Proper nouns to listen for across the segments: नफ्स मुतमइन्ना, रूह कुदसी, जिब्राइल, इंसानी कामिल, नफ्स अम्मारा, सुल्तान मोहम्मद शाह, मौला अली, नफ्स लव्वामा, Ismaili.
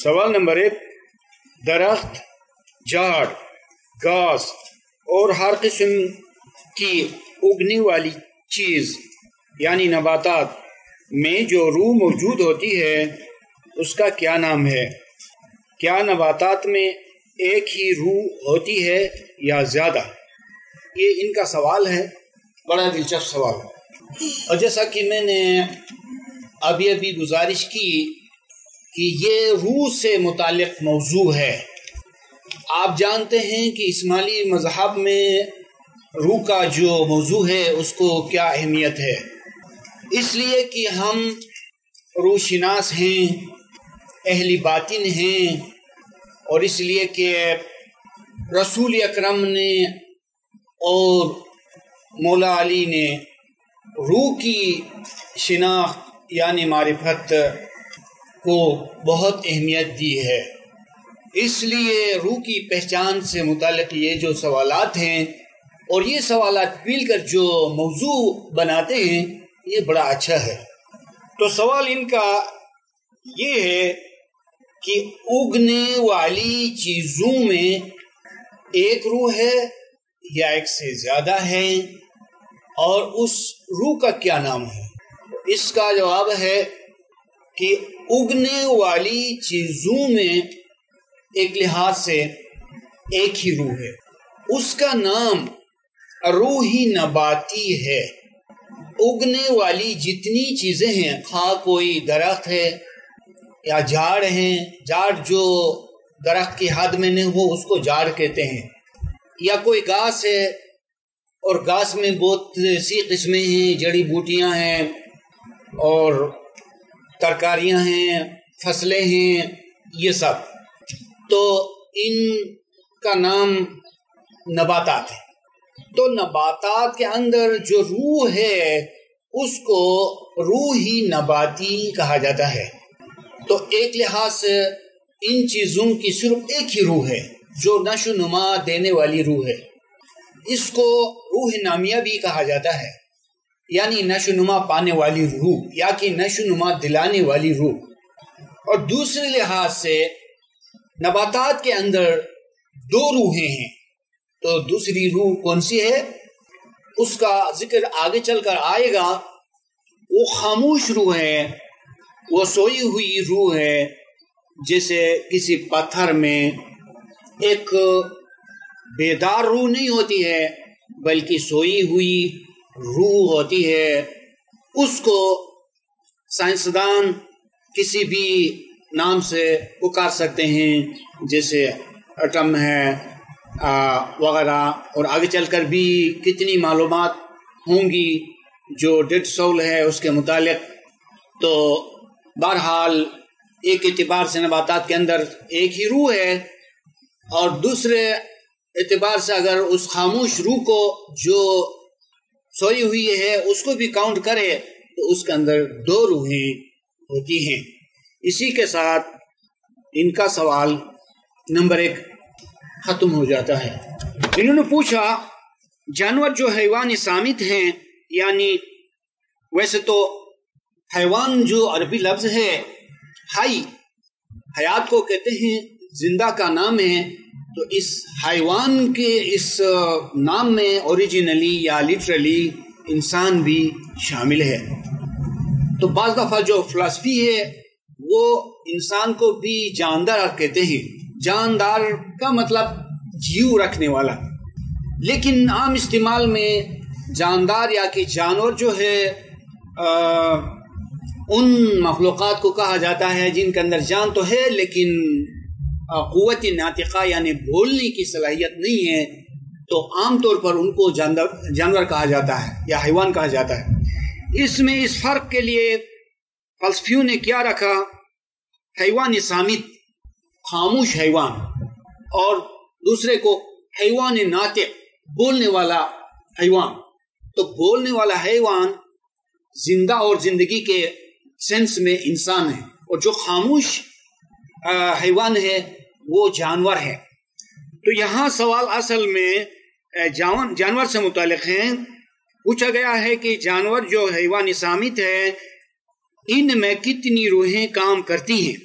सवाल नंबर 1। दरख्त, झाड़, घास और हर किस्म की उगने वाली चीज यानी नबातात में जो रूह मौजूद होती है उसका क्या नाम है? क्या नबातात में एक ही रूह होती है या ज्यादा? ये इनका सवाल है। बड़ा दिलचस्प सवाल है। और जैसा कि मैंने अभी अभी गुजारिश की कि ये रूह से मुतालिक मौजू है। आप जानते हैं कि इस्माइली मजहब में रूह का जो मौजू है उसको क्या अहमियत है, इसलिए कि हम रूहशनास हैं, अहली बातिन हैं, और इसलिए कि रसूल अकरम ने और मौला अली ने रूह की शिनाख्त यानी मारिफत को बहुत अहमियत दी है। इसलिए रूह की पहचान से मुतालिक ये जो सवालात हैं और ये सवालात मिलकर जो मौजू बनाते हैं ये बड़ा अच्छा है। तो सवाल इनका ये है कि उगने वाली चीज़ों में एक रूह है या एक से ज़्यादा है, और उस रूह का क्या नाम है? इसका जवाब है कि उगने वाली चीज़ों में एक लिहाज से एक ही रूह है, उसका नाम रूही नबाती है। उगने वाली जितनी चीज़ें हैं, खा कोई दरख्त है या झाड़ हैं, झाड़ जो दरख्त की हद में नहीं हो उसको झाड़ कहते हैं, या कोई घास है और घास में बहुत सी किस्में हैं, जड़ी बूटियां हैं और तरकारियां हैं, फसलें हैं, ये सब, तो इनका नाम नबातात है। तो नबातात के अंदर जो रूह है उसको रूही नबाती कहा जाता है। तो एक लिहाज से इन चीज़ों की सिर्फ एक ही रूह है जो नशोनुमा देने वाली रूह है। इसको रूह नामिया भी कहा जाता है, यानी नशोनुमा पाने वाली रूह या कि नशोनुमा दिलाने वाली रूह। और दूसरे लिहाज से नबातात के अंदर दो रूहें हैं, तो दूसरी रूह कौन सी है उसका जिक्र आगे चलकर आएगा। वो खामोश रूह है, वो सोई हुई रूह है, जैसे किसी पत्थर में एक बेदार रूह नहीं होती है बल्कि सोई हुई रूह होती है। उसको साइंसदान किसी भी नाम से पुकार सकते हैं, जैसे एटम है वगैरह, और आगे चलकर भी कितनी मालूमात होंगी जो डेड सोल है उसके मुतालिक। तो बहरहाल एक एतबार से नबातात के अंदर एक ही रूह है, और दूसरे एतबार से अगर उस खामोश रूह को जो सोई हुई है उसको भी काउंट करे तो उसके अंदर दो रूहें होती हैं। इसी के साथ इनका सवाल नंबर 1 खत्म हो जाता है। इन्होंने पूछा जानवर जो हैवान सामित हैं, यानी वैसे तो हैवान जो अरबी लफ्ज है हाई, हयात को कहते हैं, जिंदा का नाम है। तो इस हैवान के इस नाम में ओरिजिनली या लिटरली इंसान भी शामिल है। तो बाज़ दफ़ा जो फिलॉसफी है वो इंसान को भी जानदार कहते हैं। जानदार का मतलब जीव रखने वाला, लेकिन आम इस्तेमाल में जानदार या कि जानवर जो है उन मखलूक़ात को कहा जाता है जिनके अंदर जान तो है लेकिन क़ुव्वत नातिक़ा यानी बोलने की सलाहियत नहीं है, तो आम तौर पर उनको जानवर कहा जाता है या हैवान कहा जाता है। इसमें इस फ़र्क के लिए फ़लसफ़ियों ने क्या रखा? हैवान सामित खामोश हैवान, और दूसरे को हैवान नातिक बोलने वाला हैवान। तो बोलने वाला हैवान जिंदा और जिंदगी के सेंस में इंसान है, और जो खामोश हैवान है वो जानवर है। तो यहाँ सवाल असल में जानवर से मुतालिक हैं पूछा गया है कि जानवर जो हैवानी सामित है इनमें कितनी रूहें काम करती हैं।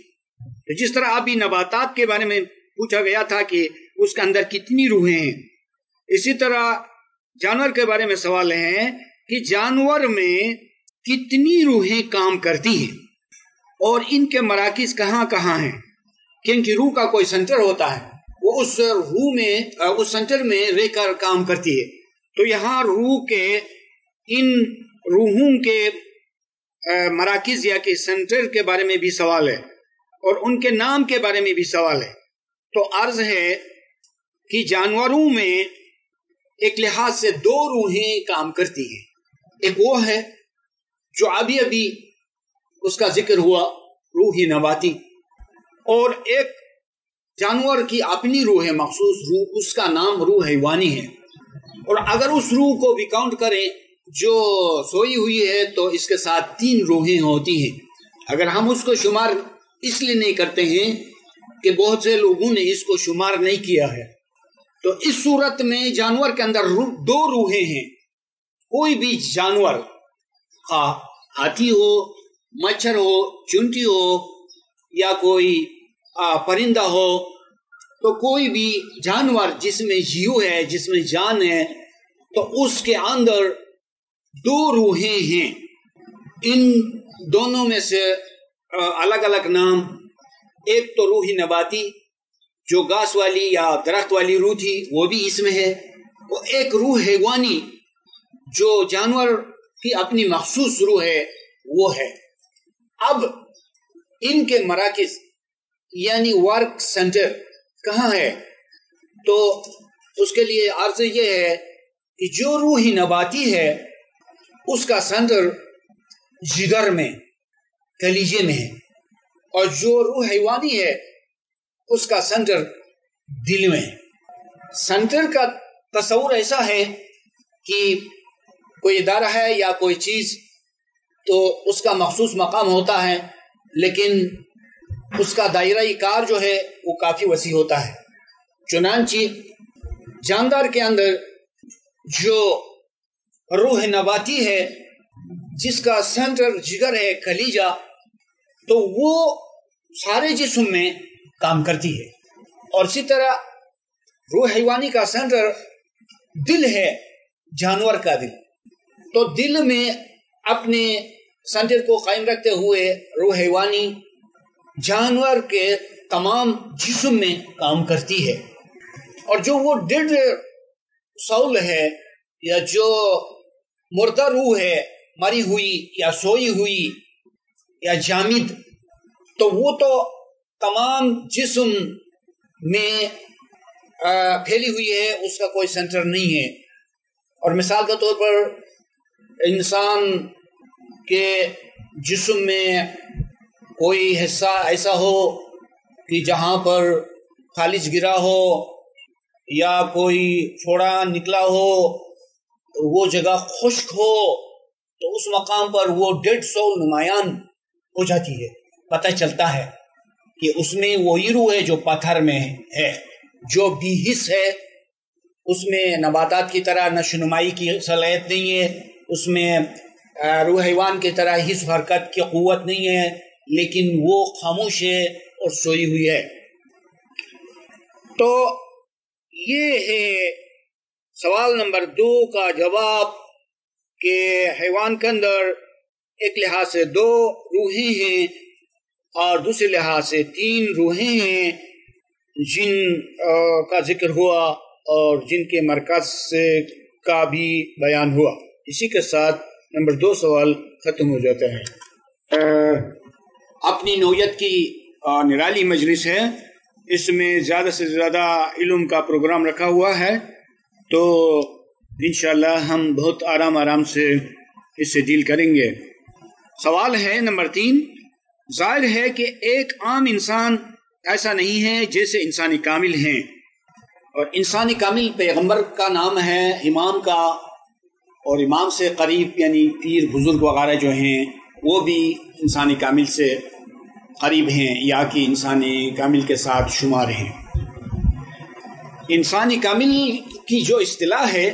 तो जिस तरह अभी नबातात के बारे में पूछा गया था कि उसके अंदर कितनी रूहें हैं, इसी तरह जानवर के बारे में सवाल है कि जानवर में कितनी रूहें काम करती हैं और इनके मराकिज कहाँ कहाँ हैं, क्योंकि रूह का कोई सेंटर होता है, वो उस रूह में उस सेंटर में रहकर काम करती है। तो यहाँ रूह के इन रूहों के मराकिज या के सेंटर के बारे में भी सवाल है और उनके नाम के बारे में भी सवाल है। तो अर्ज है कि जानवरों में एक लिहाज से दो रूहें काम करती हैं, एक वो है जो अभी अभी उसका जिक्र हुआ रूही नबाती, और एक जानवर की अपनी रूह है मखसूस रूह, उसका नाम रूह हैवानी है। और अगर उस रूह को भी काउंट करें जो सोई हुई है तो इसके साथ तीन रूहें होती हैं। अगर हम उसको शुमार इसलिए नहीं करते हैं कि बहुत से लोगों ने इसको शुमार नहीं किया है। तो इस सूरत में जानवर के अंदर दो रूहें हैं। कोई भी जानवर, हाथी हो, मच्छर हो, चुंटी हो या कोई परिंदा हो, तो कोई भी जानवर जिसमें जीव है, जिसमें जान है, तो उसके अंदर दो रूहें हैं। इन दोनों में से अलग अलग नाम, एक तो रूही नबाती जो घास वाली या दरख्त वाली रूह थी वो भी इसमें है, और एक रूह हैवानी जो जानवर की अपनी मखसूस रूह है वो है। अब इनके मराकिज यानी वर्क सेंटर कहाँ है, तो उसके लिए अर्ज ये है कि जो रूही नबाती है उसका सेंटर जिगर में, कलीजे में है, और जो रूह हैवानी है उसका सेंटर दिल में है। सेंटर का तस्वीर ऐसा है कि कोई इदारा है या कोई चीज़ तो उसका मखसूस मकाम होता है, लेकिन उसका दायरा कार जो है वो काफ़ी वसी होता है। चुनांची जानदार के अंदर जो रूह नबाती है जिसका सेंटर जिगर है, कलीजा, तो वो सारे जिस्म में काम करती है। और इसी तरह रूह हैवानी का सेंटर दिल है, जानवर का दिल। तो दिल में अपने सेंटर को कायम रखते हुए रूह हैवानी जानवर के तमाम जिस्म में काम करती है। और जो वो डेड सोल है या जो मुर्दा रूह है, मरी हुई या सोई हुई या जामिद, तो वो तो तमाम जिस्म में फैली हुई है, उसका कोई सेंटर नहीं है। और मिसाल के तौर पर इंसान के जिस्म में कोई हिस्सा ऐसा हो कि जहाँ पर खालिज गिरा हो या कोई छोड़ा निकला हो, वो जगह खुश्क हो, तो उस मकाम पर वो डेड सोल नुमायान हो जाती है। पता चलता है कि उसमें वही रूह है जो पत्थर में है, जो बेहिस है, उसमें नबातात की तरह नशोनुमाई की सलाहियत नहीं है, उसमें रूह हैवान की तरह हिस हरकत की क़ुव्वत नहीं है, लेकिन वो खामोश है और सोई हुई है। तो ये है सवाल नंबर 2 का जवाब कि हैवान के अंदर एक लिहाज से दो रूहें हैं और दूसरे लिहाज से तीन रूहें हैं जिन का जिक्र हुआ और जिनके मरकज़ का भी बयान हुआ। इसी के साथ नंबर 2 सवाल ख़त्म हो जाता है। अपनी नौयत की निराली मजलिस है, इसमें ज़्यादा से ज़्यादा इल्म का प्रोग्राम रखा हुआ है, तो इंशाल्लाह हम बहुत आराम से इससे डील करेंगे। सवाल है नंबर 3। जाहिर है कि एक आम इंसान ऐसा नहीं है जैसे इंसानी कामिल हैं, और इंसानी कामिल पैगम्बर का नाम है, इमाम का, और इमाम से करीब यानी पीर बुजुर्ग वगैरह जो हैं वो भी इंसानी कामिल से करीब हैं या कि इंसानी कामिल के साथ शुमार हैं। इंसानी कामिल की जो इस्तिलाह है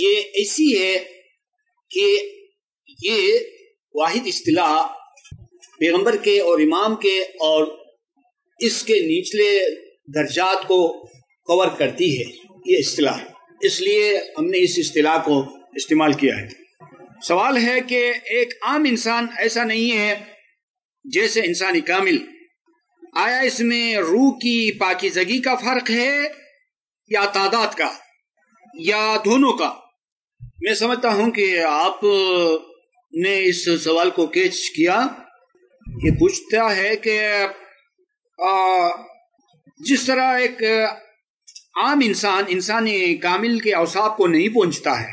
ये ऐसी है कि ये वाहिद इस्तिलाह पैगम्बर के और इमाम के और इसके निचले दर्जात को कवर करती है ये इस्तिलाह, इसलिए हमने इस इस्तिलाह को इस्तेमाल किया है। सवाल है कि एक आम इंसान ऐसा नहीं है जैसे इंसानी कामिल, आया इसमें रूह की पाकीज़गी का फर्क है या तादाद का या दोनों का? मैं समझता हूं कि आप ने इस सवाल को कैच किया। ये पूछता है कि जिस तरह एक आम इंसान इंसानी कामिल के औसाफ को नहीं पहुंचता है,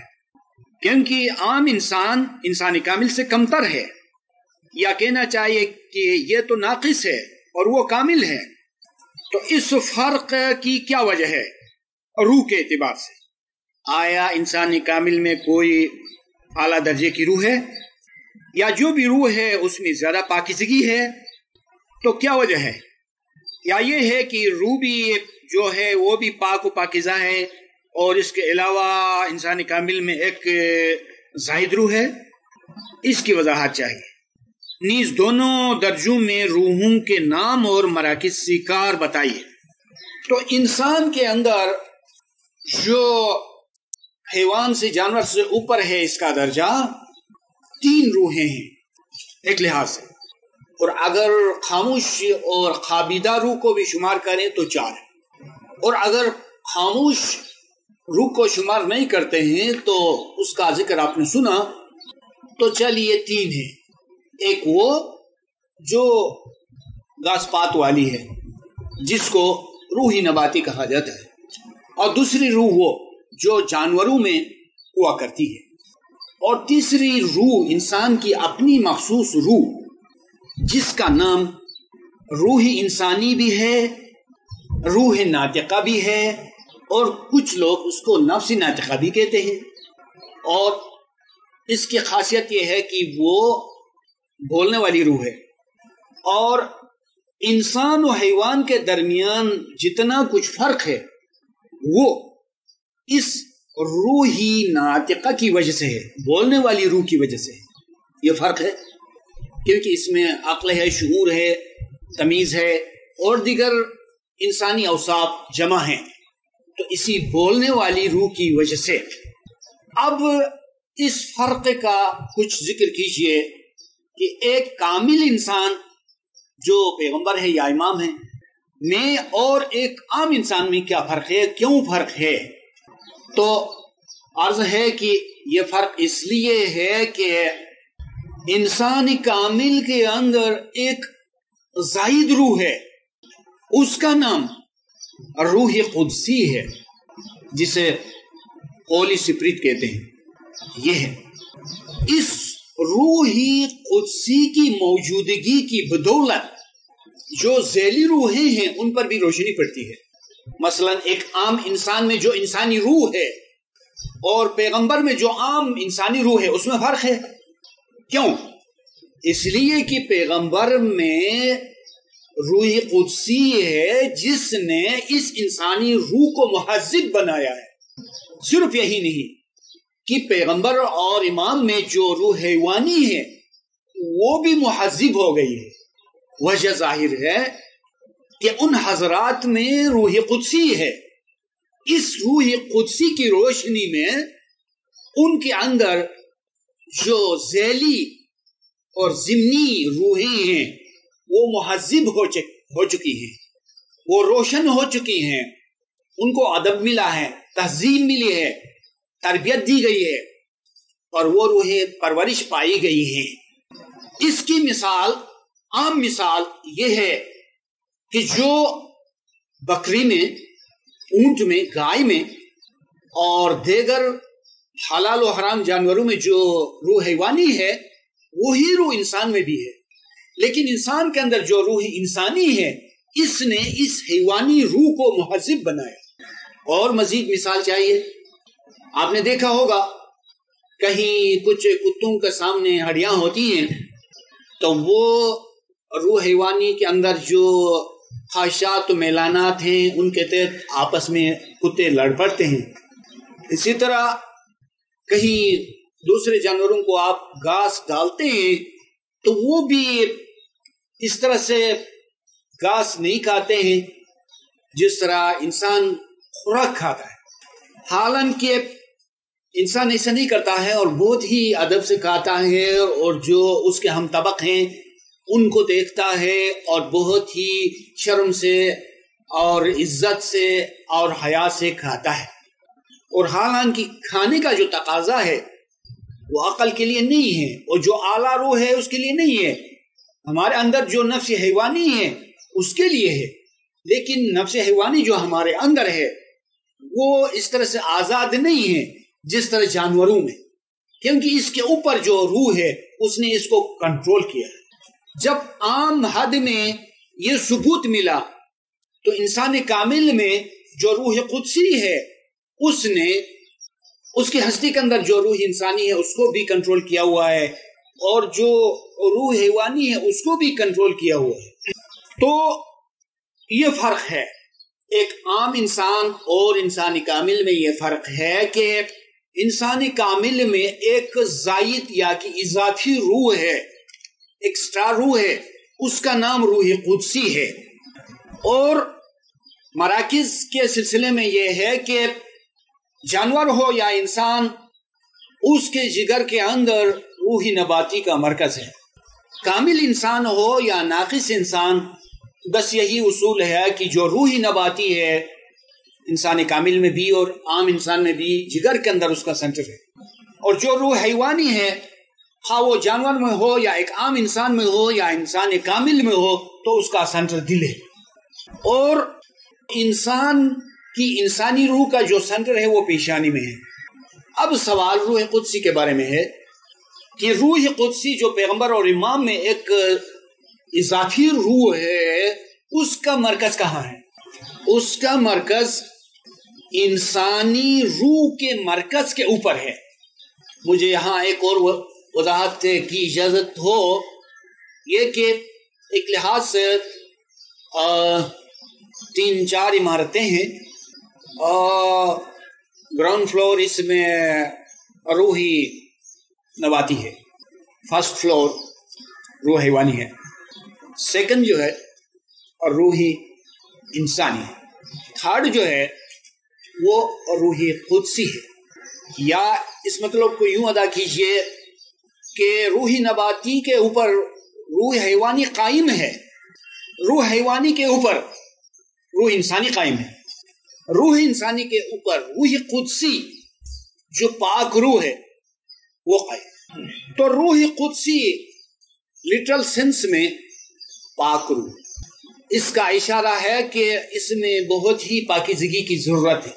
क्योंकि आम इंसान इंसानी कामिल से कमतर है, या कहना चाहिए कि ये तो नाकिस है और वो कामिल है, तो इस फर्क की क्या वजह है रूह के एतबार से? आया इंसानी कामिल में कोई आला दर्जे की रूह है या जो भी रूह है उसमें ज्यादा पाकिजगी है, तो क्या वजह है? या ये है कि रूह भी जो है वो भी पाक व पाकिजा है और इसके अलावा इंसानी कामिल में एक जाहिद रूह है? इसकी वजाहत चाहिए। नीज दोनों दर्जों में रूहों के नाम और मराकिज़ स्वीकार बताइए। तो इंसान के अंदर जो हैवान से जानवर से ऊपर है इसका दर्जा, तीन रूहें हैं एक लिहाज से, और अगर खामोश और खाबिदा रूह को भी शुमार करें तो चार है, और अगर खामोश रूह को शुमार नहीं करते हैं तो उसका जिक्र आपने सुना, तो चलिए तीन है। एक वो जो गासपात वाली है जिसको रूही नबाती कहा जाता है, और दूसरी रूह वो जो जानवरों में हुआ करती है, और तीसरी रूह इंसान की अपनी मखसूस रूह जिसका नाम रूही इंसानी भी है, रूह नातिका भी है, और कुछ लोग उसको नफ्स नातिका भी कहते हैं। और इसकी खासियत यह है कि वो बोलने वाली रूह है, और इंसान और हैवान के दरमियान जितना कुछ फर्क है वो इस रूही नातिका की वजह से है, बोलने वाली रूह की वजह से है। ये फर्क है क्योंकि इसमें अक्ल है, शऊर है, तमीज़ है, और दीगर इंसानी औसाफ जमा हैं, तो इसी बोलने वाली रूह की वजह से। अब इस फर्क का कुछ जिक्र कीजिए कि एक कामिल इंसान जो पैगंबर है या इमाम है में और एक आम इंसान में क्या फर्क है, क्यों फर्क है? तो अर्ज है कि यह फर्क इसलिए है कि इंसान कामिल के अंदर एक जाहिद रूह है, उसका नाम रूह कुदसी है जिसे होली स्पिरिट कहते हैं। यह है इस रूही कुदसी की मौजूदगी की बदौलत जो ज़ैली रूहें हैं उन पर भी रोशनी पड़ती है। मसलन एक आम इंसान में जो इंसानी रूह है और पैगंबर में जो आम इंसानी रूह है उसमें फर्क है। क्यों? इसलिए कि पैगंबर में रूही कुदसी है जिसने इस इंसानी रूह को मुहज़्ज़ब बनाया है। सिर्फ यही नहीं कि पैगंबर और इमाम में जो रूह हैवानी है वो भी मुहज़्ज़ब हो गई है। वजह जाहिर है कि उन हजरात में रूह कुदसी है, इस रूह कुदसी की रोशनी में उनके अंदर जो ज़ैली और ज़िम्नी रूहें हैं वो मुहज़्ज़ब हो चुकी हैं, वो रोशन हो चुकी हैं, उनको अदब मिला है, तहज़ीब मिली है, तरबियत दी गई है, और वो रूहें परवरिश पाई गई हैं। इसकी मिसाल आम मिसाल ये है कि जो बकरी में, ऊंट में, गाय में और देगर हलाल और हराम जानवरों में जो रूह हैवानी है वही रूह इंसान में भी है, लेकिन इंसान के अंदर जो रूह इंसानी है इसने इस हैवानी रूह को मुहज़्ज़ब बनाया। और मजीद मिसाल चाहिए? आपने देखा होगा कहीं कुछ कुत्तों के सामने हड्डियां होती हैं, तो वो रूह हैवानी के अंदर जो ख्वाहिशात मेलानात हैं उनके तहत आपस में कुत्ते लड़ पड़ते हैं। इसी तरह कहीं दूसरे जानवरों को आप घास डालते हैं तो वो भी इस तरह से घास नहीं खाते हैं जिस तरह इंसान खुराक खाता है। हालांकि इंसान ऐसा नहीं करता है और बहुत ही अदब से खाता है और जो उसके हम तबक हैं उनको देखता है और बहुत ही शर्म से और इज्जत से और हया से खाता है। और हालांकि खाने का जो तकाजा है वो अकल के लिए नहीं है और जो आला रूह है उसके लिए नहीं है, हमारे अंदर जो नफ्स हैवानी है उसके लिए है। लेकिन नफ्स हैवानी जो हमारे अंदर है वो इस तरह से आज़ाद नहीं है जिस तरह जानवरों में, क्योंकि इसके ऊपर जो रूह है उसने इसको कंट्रोल किया है। जब आम हद में ये सबूत मिला तो इंसान कामिल में जो रूह कुदसी है उसने उसकी हस्ती के अंदर जो रूह इंसानी है उसको भी कंट्रोल किया हुआ है और जो रूह हैवानी है उसको भी कंट्रोल किया हुआ है। तो ये फर्क है एक आम इंसान और इंसानी कामिल में। ये फर्क है कि इंसानी कामिल में एक जायद या कि इजाफी रूह है, एक्स्ट्रा रूह है, उसका नाम रूह कुदसी है। और मराकिज के सिलसिले में यह है कि जानवर हो या इंसान उसके जिगर के अंदर रूही नबाती का मरकज है। कामिल इंसान हो या नाकिस इंसान, बस यही उसूल है कि जो रूही नबाती है इंसान कामिल में भी और आम इंसान में भी जिगर के अंदर उसका सेंटर है। और जो रूह हैवानी है खा वो जानवर में हो या एक आम इंसान में हो या इंसान कामिल में हो तो उसका सेंटर दिल है। और इंसान कि इंसानी रूह का जो सेंटर है वो पेशानी में है। अब सवाल रूह कुदसी के बारे में है कि रूह कुदसी जो पैगंबर और इमाम में एक इजाफी रूह है उसका मरकज कहाँ है? उसका मरकज इंसानी रूह के मरकज के ऊपर है। मुझे यहाँ एक और वजाहत की इजाजत हो, यह कि एक लिहाज से 3-4 इमारतें हैं और ग्राउंड फ्लोर इसमें रूही नबाती है, फर्स्ट फ्लोर रूह हैवानी है, सेकंड जो है और रूही इंसानी है, थर्ड जो है वो रूही कुदसी है। या इस मतलब को यूं अदा कीजिए कि रूही नबाती के ऊपर रूह हैवानी कायम है, रूह हैवानी के ऊपर रूह इंसानी कायम है, रूह इंसानी के ऊपर रूह कुदसी जो पाक रूह है वो कायम। तो रूह कुदसी लिटरल सेंस में पाक रूह, इसका इशारा है कि इसमें बहुत ही पाकिजगी की जरूरत है।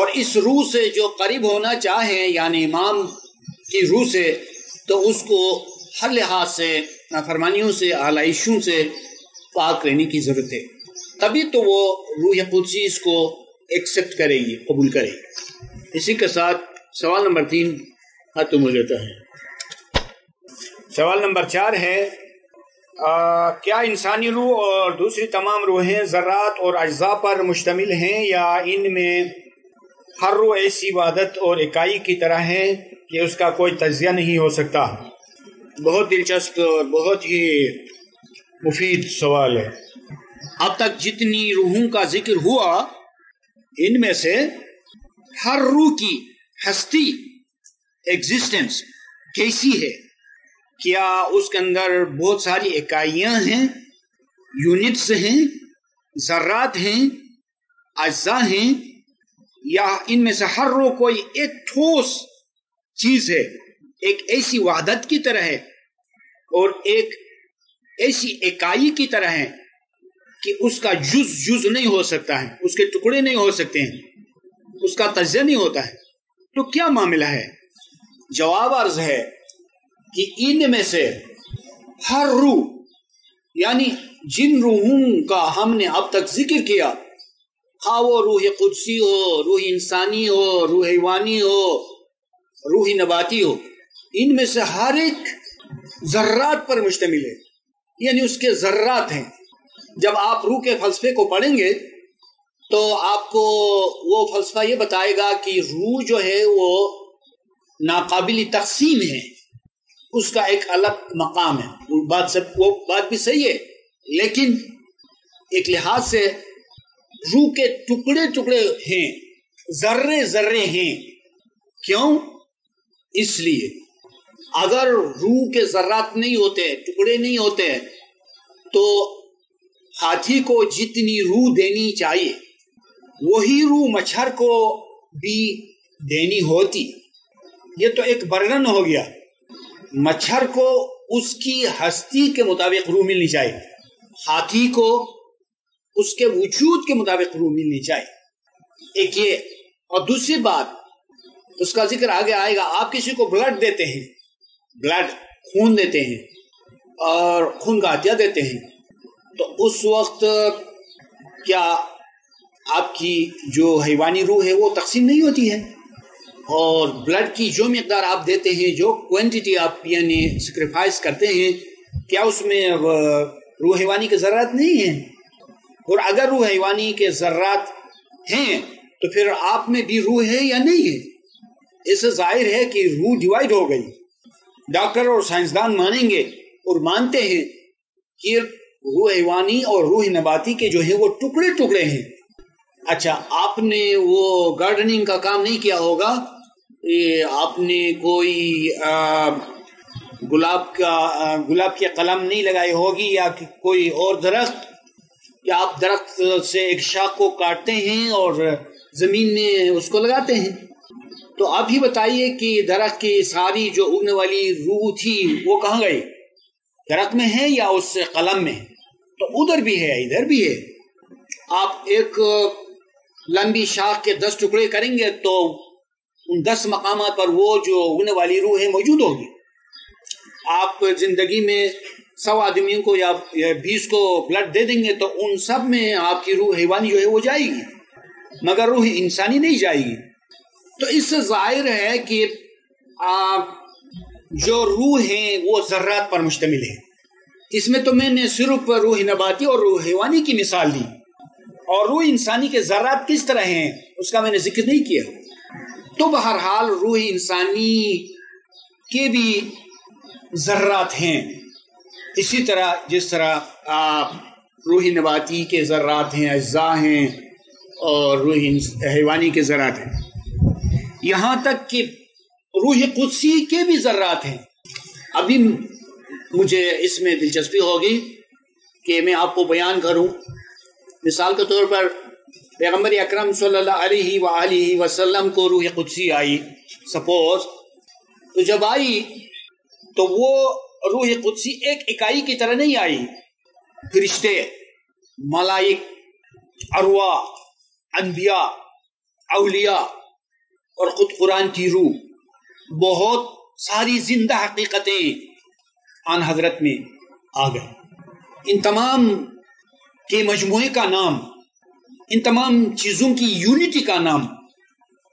और इस रूह से जो करीब होना चाहे यानी इमाम की रूह से, तो उसको हर लिहाज से नाफरमानियों से आलाइशों से पाक रहने की जरूरत है, तभी तो वो रूह कुदसी इसको एक्सेप्ट करेगी, कबूल करेगी। इसी के साथ सवाल नंबर 3 खत्म हो जाता है। सवाल नंबर 4 है क्या इंसानी रूह और दूसरी तमाम रूहें ज़रात और अज्जा पर मुश्तमिल हैं या इनमें हर रूह ऐसी इबादत और इकाई की तरह है कि उसका कोई तज्ज़िया नहीं हो सकता? बहुत दिलचस्प और बहुत ही मुफीद सवाल है। अब तक जितनी रूहों का जिक्र हुआ इनमें से हर रूह की हस्ती एग्जिस्टेंस कैसी है, क्या उसके अंदर बहुत सारी इकाइयां हैं, यूनिट्स हैं, ज़र्रात हैं, अज्जा हैं, या इनमें से हर रूह कोई एक ठोस चीज है, एक ऐसी वहदत की तरह है और एक ऐसी इकाई की तरह है कि उसका जुज नहीं हो सकता है, उसके टुकड़े नहीं हो सकते हैं, उसका तज्ज़िया नहीं होता है। तो क्या मामला है? जवाब अर्ज है कि इनमें से हर रूह यानी जिन रूहों का हमने अब तक जिक्र किया, खा वो रूह कुदसी हो, रूह इंसानी हो, रूह हैवानी हो, रूह नबाती हो, इनमें से हर एक ज़र्रात पर मुश्तमिल है, यानी उसके ज़र्रात हैं। जब आप रूह के फलसफे को पढ़ेंगे तो आपको वो फलसफा ये बताएगा कि रूह जो है वो नाकाबिल तकसीम है, उसका एक अलग मकाम है। वो बात भी सही है, लेकिन एक लिहाज से रूह के टुकड़े टुकड़े हैं, जर्रे जर्रे हैं। क्यों? इसलिए अगर रूह के जर्रात नहीं होते, टुकड़े नहीं होते, तो हाथी को जितनी रूह देनी चाहिए वही रूह मच्छर को भी देनी होती। ये तो एक वर्णन हो गया। मच्छर को उसकी हस्ती के मुताबिक रूह मिलनी चाहिए, हाथी को उसके वजूद के मुताबिक रूह मिलनी चाहिए। एक ये, और दूसरी बात उसका जिक्र आगे आएगा। आप किसी को ब्लड देते हैं, ब्लड खून देते हैं और खून का हदिया देते हैं, तो उस वक्त क्या आपकी जो हैवानी रूह है वो तकसीम नहीं होती है? और ब्लड की जो मकदार आप देते हैं, जो क्वांटिटी आप यानी सेक्रीफाइस करते हैं, क्या उसमें रूह हैवानी के ज़रात नहीं है? और अगर रूह हैवानी के ज़रात हैं तो फिर आप में भी रूह है या नहीं है? इससे जाहिर है कि रूह डिवाइड हो गई। डॉक्टर और साइंसदान मानेंगे और मानते हैं कि रूह हैवानी और रूह नबाती के जो है वो टुकड़े टुकड़े हैं। अच्छा, आपने वो गार्डनिंग का काम नहीं किया होगा, आपने कोई गुलाब के कलम नहीं लगाई होगी या कोई और दरख्त, या आप दरख्त से एक शाख को काटते हैं और ज़मीन में उसको लगाते हैं। तो आप ही बताइए कि दरख्त की सारी जो उगने वाली रूह थी वो कहाँ गई? दरख्त में है या उस कलम में? तो उधर भी है, इधर भी है। आप एक लंबी शाख के 10 टुकड़े करेंगे तो उन 10 मकामात पर वो जो उगने वाली रूह है मौजूद होगी। आप जिंदगी में 100 आदमियों को या 20 को ब्लड दे देंगे तो उन सब में आपकी रूह हैवानी जो है वो जाएगी, मगर रूह इंसानी नहीं जाएगी। तो इससे जाहिर है कि आप जो रूह है वो ज़र्रात पर मुश्तमिल है। इसमें तो मैंने सिर्फ रूह नबाती और रूह हैवानी की मिसाल दी, और रूह इंसानी के ज़रात किस तरह हैं उसका मैंने जिक्र नहीं किया। तो बहरहाल रूह इंसानी के भी ज़रात हैं, इसी तरह जिस तरह आप रूह नबाती के ज़रात हैं, अज्जा हैं, और रूह हैवानी के ज़रात हैं, यहाँ तक कि रूह कुदसी के भी ज़रात हैं। अभी मुझे इसमें दिलचस्पी होगी कि मैं आपको बयान करूं। मिसाल के तौर पर पैगम्बर अकरम सल्लल्लाहु अलैहि वसल्लम को रूह कुदसी आई, सपोज। तो जब आई तो वो रूह कुदसी एक इकाई की तरह नहीं आई, फरिश्ते, मलाइक, अरवा, अनबिया, औलिया और खुद कुरान की रूह, बहुत सारी जिंदा हकीकतें आन हजरत में आ गई। इन तमाम के मजमूए का नाम, इन तमाम चीज़ों की यूनिटी का नाम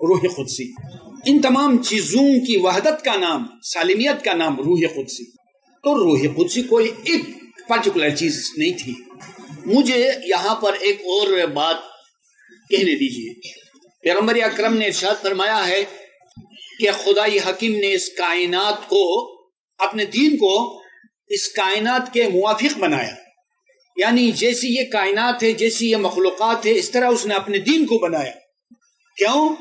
रूह कुदसी, इन तमाम चीज़ों की वहदत का नाम, सालिमियत का नाम रूह कुदसी। तो रूह कुदसी कोई एक पर्टिकुलर चीज़ नहीं थी। मुझे यहाँ पर एक और बात कहने दीजिए। पैगम्बर अकरम ने इरशाद फरमाया है कि खुदाई हकीम ने इस कायनात को, अपने दीन को इस कायनात के मुवाफिक बनाया। यानी जैसी ये कायनात है, जैसी ये मखलूक़ात है, इस तरह उसने अपने दीन को बनाया। क्यों?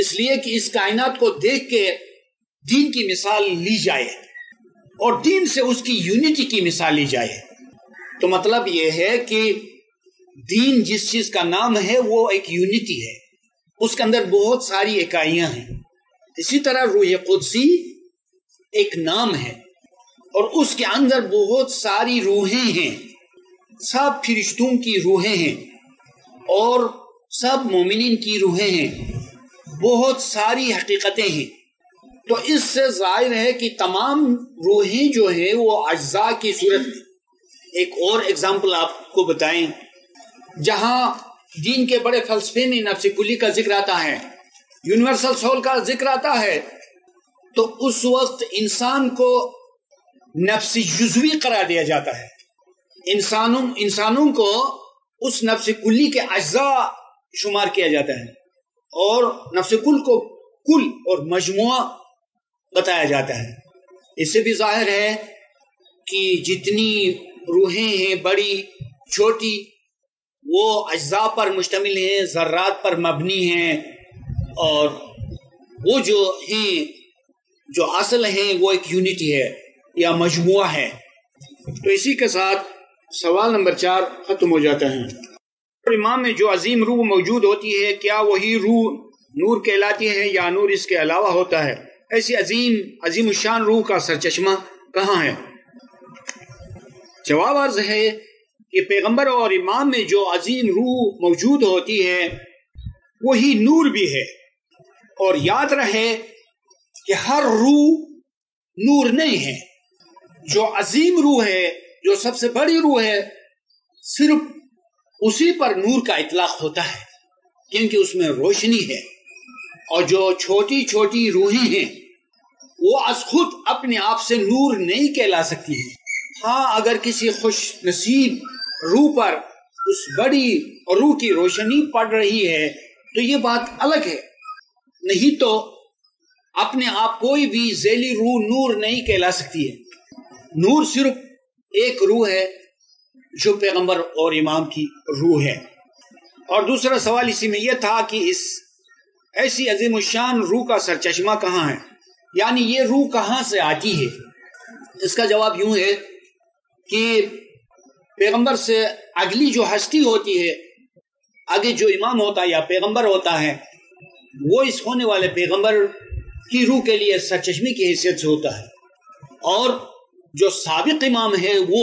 इसलिए कि इस कायनात को देख के दीन की मिसाल ली जाए और दीन से उसकी यूनिटी की मिसाल ली जाए। तो मतलब ये है कि दीन जिस चीज़ का नाम है वो एक यूनिटी है, उसके अंदर बहुत सारी इकाइयां हैं। इसी तरह रूह कुदसी एक नाम है और उसके अंदर बहुत सारी रूहें हैं। सब फरिश्तों की रूहें हैं और सब मोमिनीन की रूहें हैं, बहुत सारी हकीकतें हैं। तो इससे जाहिर है कि तमाम रूहें जो हैं वो अज्जा की सूरत में। एक और एग्जाम्पल आपको बताएं, जहां दीन के बड़े फलसफे में नफ्स कुल्ली का जिक्र आता है, यूनिवर्सल सोल का जिक्र आता है, तो उस वक्त इंसान को नफ्स जुज़वी करार दिया जाता है। इंसानों को उस नफ्स कुल्ली के अज्जा शुमार किया जाता है और नफ्स कुल को कुल और मजमुआ बताया जाता है। इससे भी जाहिर है कि जितनी रूहें हैं बड़ी छोटी वो अज्जा पर मुश्तमिल हैं, ज़र्रात पर मबनी हैं, और वो जो हैं जो असल हैं वो एक यूनिटी है या मजमुआ है। तो इसी के साथ सवाल नंबर 4 खत्म हो जाता है। इमाम में जो अजीम रूह मौजूद होती है क्या वही रूह नूर कहलाती है या नूर इसके अलावा होता है? ऐसी अजीम शान रूह का सरचश्मा कहाँ है? जवाब अर्ज है कि पैगंबर और इमाम में जो अजीम रूह मौजूद होती है वही नूर भी है। और याद रहे कि हर रूह नूर नहीं है। जो अजीम रूह है, जो सबसे बड़ी रूह है, सिर्फ उसी पर नूर का इतलाक होता है क्योंकि उसमें रोशनी है। और जो छोटी छोटी रूहें हैं वो अस खुद अपने आप से नूर नहीं कहला सकती हैं। हाँ, अगर किसी खुश नसीब रूह पर उस बड़ी रूह की रोशनी पड़ रही है तो ये बात अलग है, नहीं तो अपने आप कोई भी जैली रूह नूर नहीं कहला सकती है। नूर सिर्फ एक रूह है जो पैगंबर और इमाम की रूह है। और दूसरा सवाल इसी में यह था कि इस ऐसी अजीम शान रूह का सरचश्मा कहाँ है, यानी ये रूह कहाँ से आती है? इसका जवाब यूं है कि पैगंबर से अगली जो हस्ती होती है, आगे जो इमाम होता है या पैगंबर होता है, वो इस होने वाले पैगंबर की रूह के लिए सरचश्मे की हैसियत से होता है। और जो साबिक इमाम है वो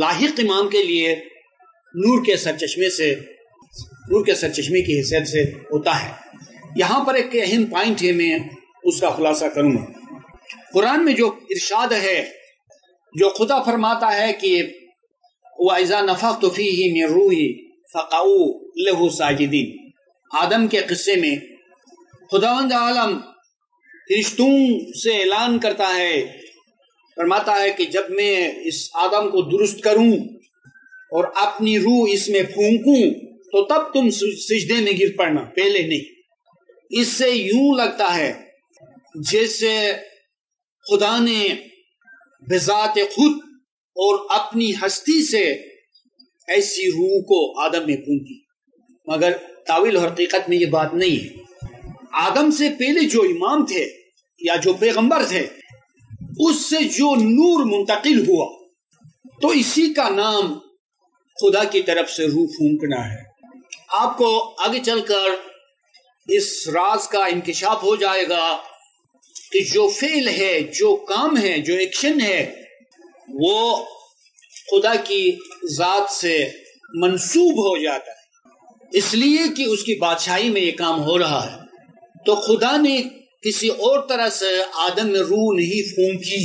लाहिक इमाम के लिए नूर के सरचश्मे की हैसियत से होता है। यहाँ पर एक अहम पॉइंट है, मैं उसका खुलासा करूँगा। कुरान में जो इरशाद है, जो खुदा फरमाता है कि वइज़ा नफ़ख़्तु फ़ीही मिन रूही फ़क़ऊ लहू साजिदीन, आदम के किस्से में खुदावंद आलम फरिश्तों से ऐलान करता है, फरमाता है कि जब मैं इस आदम को दुरुस्त करूं और अपनी रूह इसमें फूंकूं तो तब तुम सिजदे में गिर पड़ना, पहले नहीं। इससे यूं लगता है जैसे खुदा ने बिजात खुद और अपनी हस्ती से ऐसी रूह को आदम में फूंकी, मगर तावील और हकीकत में ये बात नहीं है। आदम से पहले जो इमाम थे या जो पैगंबर थे, उससे जो नूर मुंतकिल हुआ, तो इसी का नाम खुदा की तरफ से रूह फूंकना है। आपको आगे चलकर इस राज का इंकिशाफ हो जाएगा कि जो फेल है, जो काम है, जो एक्शन है, वो खुदा की जात से मंसूब हो जाता है, इसलिए कि उसकी बादशाही में ये काम हो रहा है। तो खुदा ने किसी और तरह से आदम में रूह नहीं फूंकी,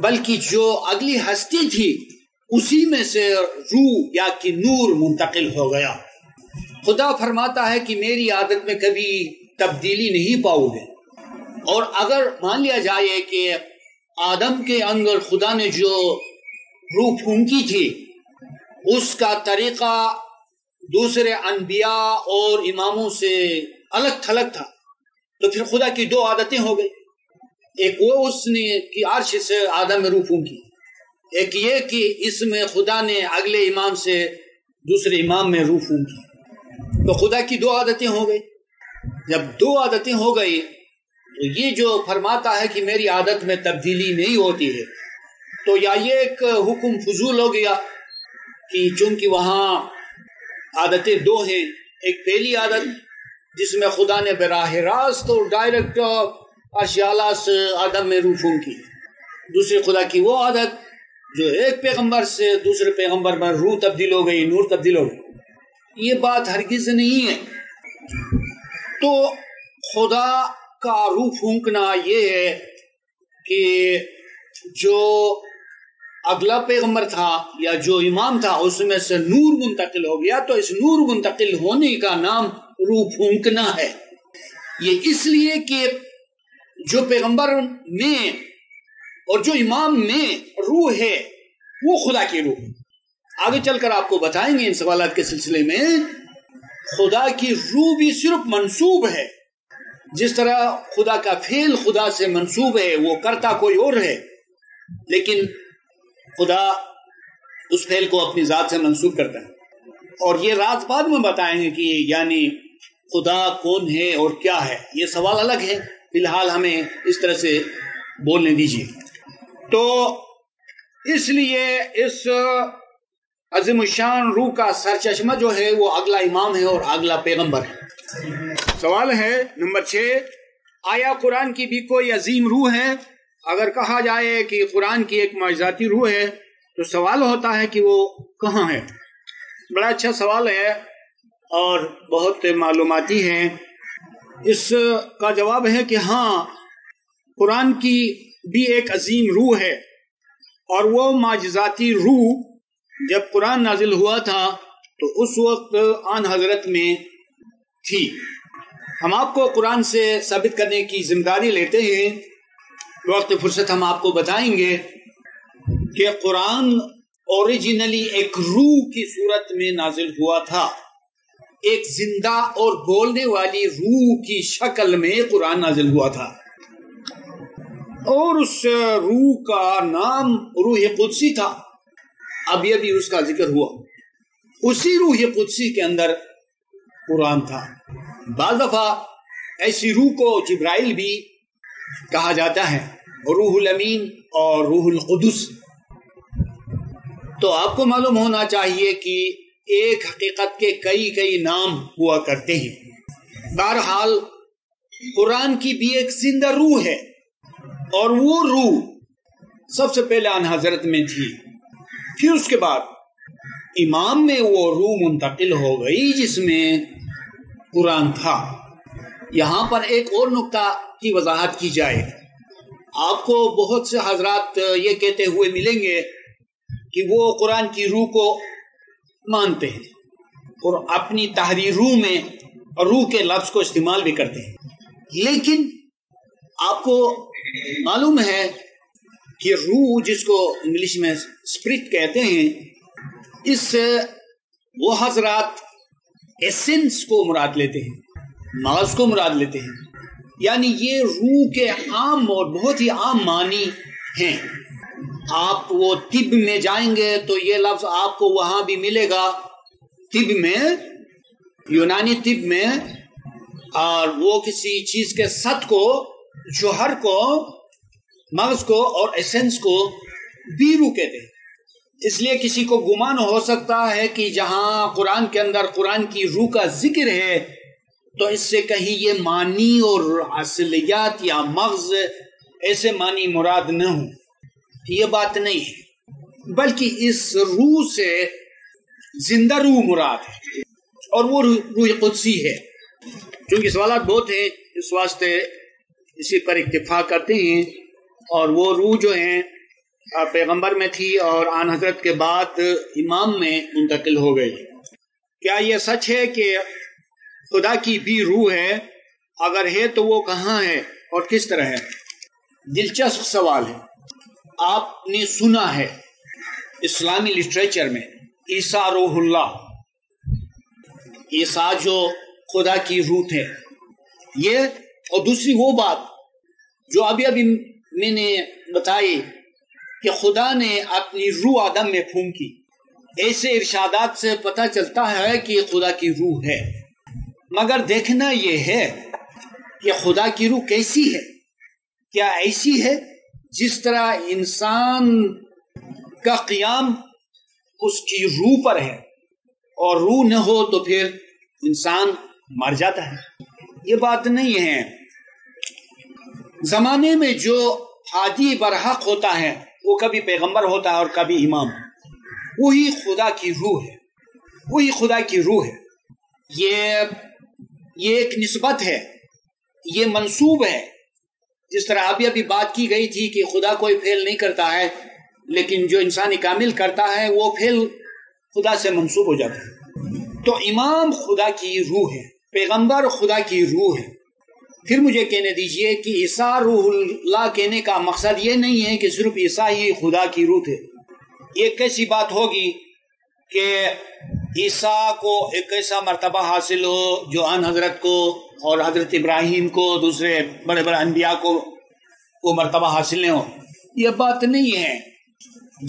बल्कि जो अगली हस्ती थी उसी में से रूह या कि नूर मुंतकिल हो गया। खुदा फरमाता है कि मेरी आदत में कभी तब्दीली नहीं पाओगे। और अगर मान लिया जाए कि आदम के अंदर खुदा ने जो रूह फूंकी थी उसका तरीका दूसरे अनबिया और इमामों से अलग थलग था, तो फिर खुदा की दो आदतें हो गई। एक वो उसने कि अर्श से आदम में रूह फूंकी, एक ये कि इसमें खुदा ने अगले इमाम से दूसरे इमाम में रूह फूंकी, तो खुदा की दो आदतें हो गई। जब दो आदतें हो गई तो ये जो फरमाता है कि मेरी आदत में तब्दीली नहीं होती है, तो या ये एक हुक्म फजूल हो गया कि चूंकि वहाँ आदतें दो हैं, एक पहली आदत जिसमें खुदा ने बराह रास्त और डायरेक्ट अशियाला से आदम में रूह फूंकी, दूसरी खुदा की वो आदत जो एक पैगंबर से दूसरे पैगंबर में रूह तब्दील हो गई, नूर तब्दील हो गई। ये बात हरगिज नहीं है। तो खुदा का रूह फूंकना ये है कि जो अगला पैगंबर था या जो इमाम था उसमें से नूर मुंतकिल हो गया, तो इस नूर मुंतकिल होने का नाम रूह फूंकना है। ये इसलिए कि जो पैगंबर में और जो इमाम में रूह है वो खुदा की रूह है। आगे चलकर आपको बताएंगे इन सवालात के सिलसिले में। खुदा की रूह भी सिर्फ मंसूब है, जिस तरह खुदा का फेल खुदा से मंसूब है, वो करता कोई और है, लेकिन खुदा उस फेल को अपनी जात से मंसूब करता है। और ये राज बाद में बताएंगे कि यानी खुदा कौन है और क्या है, ये सवाल अलग है। फिलहाल हमें इस तरह से बोलने दीजिए। तो इसलिए इस अज़ीमुशान रूह का सरचश्मा जो है वो अगला इमाम है और अगला पैगंबर है। सवाल है नंबर 6, आया कुरान की भी कोई अजीम रूह है? अगर कहा जाए कि कुरान की एक मौजज़ाती रूह है तो सवाल होता है कि वो कहाँ है। बड़ा अच्छा सवाल है और बहुत मालूमाती है। इसका जवाब है कि हाँ, कुरान की भी एक अजीम रूह है और वो मौजज़ाती रूह जब कुरान नाजिल हुआ था तो उस वक्त आन हजरत में थी। हम आपको कुरान से साबित करने की जिम्मेदारी लेते हैं। वक्त फुर्सत हम आपको बताएंगे कि कुरान ओरिजिनली एक रूह की सूरत में नाजिल हुआ था। एक जिंदा और बोलने वाली रूह की शक्ल में कुरान नाजिल हुआ था और उस रूह का नाम रूह कुदसी था। अब यह भी उसका जिक्र हुआ, उसी रूह कुदसी के अंदर कुरान था। बाज़ दफा ऐसी रूह को जिब्राइल भी कहा जाता है, रूहुल अमीन और रूहुल कुदस। तो आपको मालूम होना चाहिए कि एक हकीकत के कई कई नाम हुआ करते हैं। बहरहाल कुरान की भी एक जिंदा रूह है और वो रूह सबसे पहले आन हजरत में थी, फिर उसके बाद इमाम में वो रूह मुंतकिल हो गई जिसमें कुरान था। यहाँ पर एक और नुक्ता की वजाहत की जाए। आपको बहुत से हजरात ये कहते हुए मिलेंगे कि वो कुरान की रूह को मानते हैं और अपनी तहरीरों में रूह के लफ्ज़ को इस्तेमाल भी करते हैं, लेकिन आपको मालूम है कि रूह, जिसको इंग्लिश में स्पिरिट कहते हैं, इससे वो हजरात एसेंस को मुराद लेते हैं, मग़ज़ को मुराद लेते हैं। यानी ये रूह के आम और बहुत ही आम मानी हैं। आप वो तिब में जाएंगे तो ये लफ्ज़ आपको वहाँ भी मिलेगा, तिब में, यूनानी तिब में। और वो किसी चीज़ के सत को, जौहर को, मग़ज़ को और एसेंस को भी रूह कहते हैं। इसलिए किसी को गुमान हो सकता है कि जहाँ कुरान के अंदर कुरान की रूह का जिक्र है तो इससे कहीं ये मानी और असलियत या मग़ज़ ऐसे मानी मुराद न हो, ये बात नहीं है, बल्कि इस रूह से जिंदा रूह मुराद है और वो रूह कुदसी है। क्योंकि सवाल बहुत हैं इस वास्ते इसी पर इत्तिफा करते हैं। और वो रूह जो है पैगंबर में थी और आन हजरत के बाद इमाम में मुंतकिल हो गई। क्या ये सच है कि खुदा की भी रूह है? अगर है तो वो कहाँ है और किस तरह है? दिलचस्प सवाल है। आपने सुना है इस्लामी लिटरेचर में ईसा रूहुल्लाह, ईसा जो खुदा की रूह थे, ये। और दूसरी वो बात जो अभी अभी मैंने बताई कि खुदा ने अपनी रूह आदम में फूंकी। ऐसे इरशादात से पता चलता है कि खुदा की रूह है, मगर देखना यह है कि खुदा की रूह कैसी है। क्या ऐसी है जिस तरह इंसान का क़याम उसकी रूह पर है और रूह न हो तो फिर इंसान मर जाता है? ये बात नहीं है। ज़माने में जो हादी बरहक होता है वो कभी पैगंबर होता है और कभी इमाम। वही खुदा की रूह है, वही खुदा की रूह है। ये एक निस्बत है, ये मंसूब है। जिस तरह अभी अभी बात की गई थी कि खुदा कोई फेल नहीं करता है, लेकिन जो इंसान कामिल करता है वो फेल खुदा से मंसूब हो जाता है। तो इमाम खुदा की रूह है, पैगंबर खुदा की रूह है। फिर मुझे कहने दीजिए कि ईसा रूहुल्लाह कहने का मकसद ये नहीं है कि सिर्फ ईसा ही खुदा की रूह थे। ये कैसी बात होगी कि ईसा को एक ऐसा मर्तबा हासिल हो जो आन हजरत को और हजरत इब्राहीम को दूसरे बड़े बड़े अंबिया को वो मर्तबा हासिल नहीं हो, ये बात नहीं है।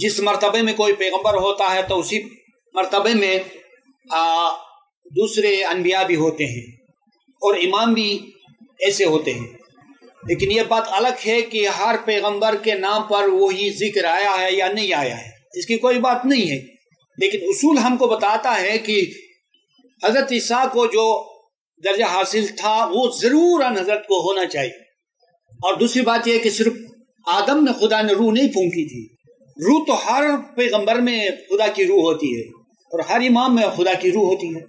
जिस मर्तबे में कोई पैगम्बर होता है तो उसी मर्तबे में दूसरे अनबिया भी होते हैं और इमाम भी ऐसे होते हैं। लेकिन यह बात अलग है कि हर पैगंबर के नाम पर वही जिक्र आया है या नहीं आया है, इसकी कोई बात नहीं है। लेकिन उसूल हमको बताता है कि हजरत ईसा को जो दर्जा हासिल था वो जरूर अन हजरत को होना चाहिए। और दूसरी बात यह कि सिर्फ आदम ने खुदा ने रूह नहीं फूंकी थी, रूह तो हर पैगंबर में खुदा की रूह होती है और हर इमाम में खुदा की रूह होती है।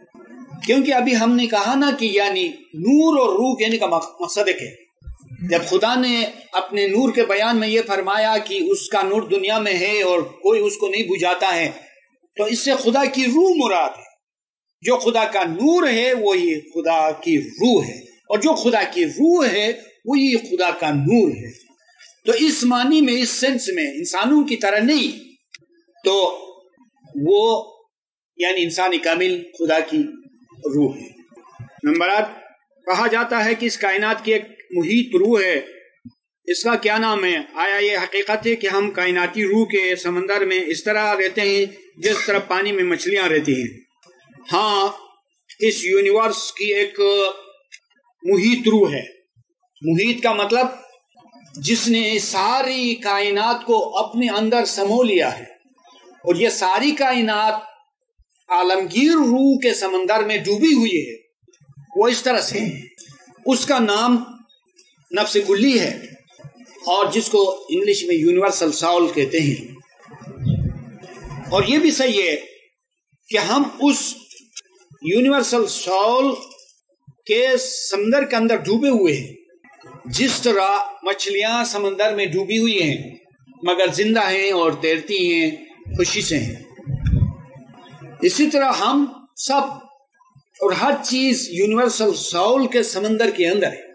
क्योंकि अभी हमने कहा ना कि यानी नूर और रूह कहने का मकसद एक है। जब खुदा ने अपने नूर के बयान में ये फरमाया कि उसका नूर दुनिया में है और कोई उसको नहीं बुझाता है, तो इससे खुदा की रूह मुराद है। जो खुदा का नूर है वही खुदा की रूह है और जो खुदा की रूह है वही खुदा का नूर है। तो इस मानी में, इस सेंस में इंसानों की तरह नहीं, तो वो यानी इंसानी कामिल खुदा की रूह है। नंबर 8, कहा जाता है कि इस कायनात की एक मुहित रूह है, इसका क्या नाम है? आया ये हकीकत है कि हम कायनाती रूह के समंदर में इस तरह रहते हैं जिस तरह पानी में मछलियां रहती हैं। हाँ, इस यूनिवर्स की एक मुहित रूह है। मुहित का मतलब जिसने सारी कायनात को अपने अंदर समो लिया है, और यह सारी कायनात आलमगीर रूह के समंदर में डूबी हुई है। वो इस तरह से, उसका नाम नफ्स कुल्ली है और जिसको इंग्लिश में यूनिवर्सल साउल कहते हैं। और ये भी सही है कि हम उस यूनिवर्सल साउल के समंदर के अंदर डूबे हुए हैं, जिस तरह मछलियां समंदर में डूबी हुई हैं मगर जिंदा हैं और तैरती हैं, खुशी से हैं। इसी तरह हम सब और हर चीज यूनिवर्सल सोल के समंदर के अंदर है।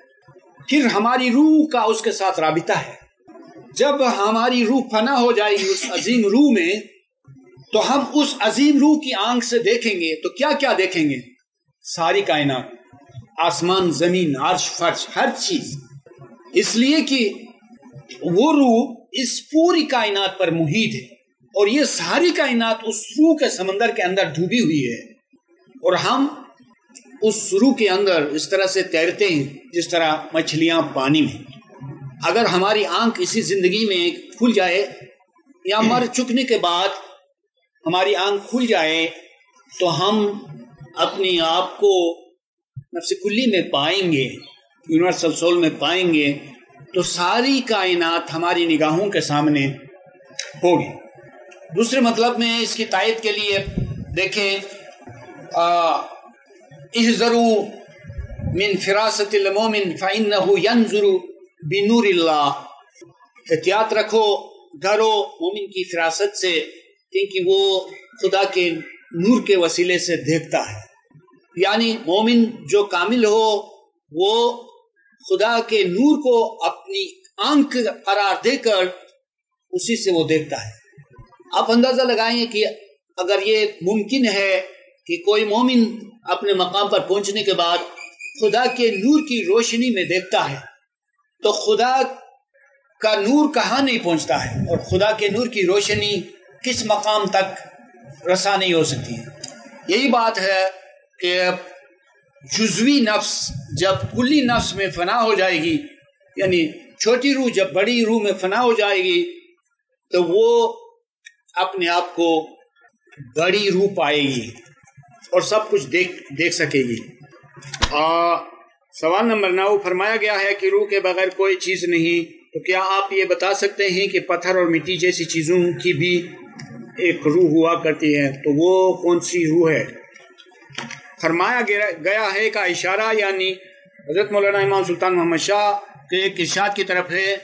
फिर हमारी रूह का उसके साथ राबिता है। जब हमारी रूह फना हो जाएगी उस अजीम रूह में, तो हम उस अजीम रूह की आंख से देखेंगे तो क्या क्या देखेंगे? सारी कायनात, आसमान, जमीन, अर्श, फर्श, हर चीज। इसलिए कि वो रूह इस पूरी कायनात पर मुहित है और ये सारी कायनात उस रूह के समंदर के अंदर डूबी हुई है और हम उस रूह के अंदर इस तरह से तैरते हैं जिस तरह मछलियां पानी में। अगर हमारी आंख इसी जिंदगी में खुल जाए या मर चुकने के बाद हमारी आंख खुल जाए तो हम अपने आप को नफ्स कुल्ली में पाएंगे, यूनिवर्सल सोल में पाएंगे, तो सारी कायनात हमारी निगाहों के सामने होगी। दूसरे मतलब में इसकी तायद के लिए देखें, इहज़रू मिन फिरासतिल मोमिन फ़इन्नहु यंज़ुरु बिनूरिल्लाह। एहतियात रखो, डरो मोमिन की फिरासत से, क्योंकि वो खुदा के नूर के वसीले से देखता है। यानी मोमिन जो कामिल हो वो खुदा के नूर को अपनी आंख करार देकर उसी से वो देखता है। आप अंदाजा लगाएं कि अगर ये मुमकिन है कि कोई मोमिन अपने मकाम पर पहुंचने के बाद खुदा के नूर की रोशनी में देखता है, तो खुदा का नूर कहाँ नहीं पहुंचता है और खुदा के नूर की रोशनी किस मकाम तक रसा नहीं हो सकती है। यही बात है कि जुज़वी नफ्स जब कुल्ली नफ्स में फना हो जाएगी, यानी छोटी रूह जब बड़ी रूह में फना हो जाएगी, तो वो अपने आप को बड़ी रूह पाएगी और सब कुछ देख सकेगी। सवाल नंबर 9, फरमाया गया है कि रूह के बगैर कोई चीज़ नहीं, तो क्या आप ये बता सकते हैं कि पत्थर और मिट्टी जैसी चीज़ों की भी एक रूह हुआ करती है, तो वो कौन सी रूह है? फरमाया गया है का इशारा यानी हज़रत मौलाना इमाम सुल्तान मोहम्मद शाह के एक इरशाद की तरफ है,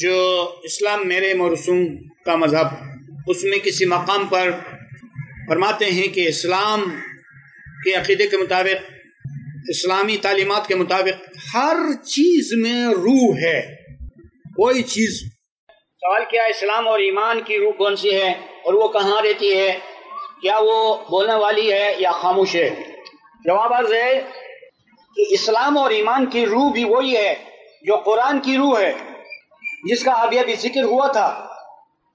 जो इस्लाम मेरे मरसूम का मजहब, उसमें किसी मकाम पर फरमाते हैं कि इस्लाम के अक़ीदे के मुताबिक, इस्लामी तालीमात के मुताबिक हर चीज़ में रूह है, कोई चीज़। सवाल क्या है, इस्लाम और ईमान की रूह कौन सी है और वो कहाँ रहती है? क्या वो बोलने वाली है या खामोश है? जवाब अर्ज़ है कि इस्लाम और ईमान की रूह भी वही है जो कुरान की रूह है, जिसका अभी अभी जिक्र हुआ था।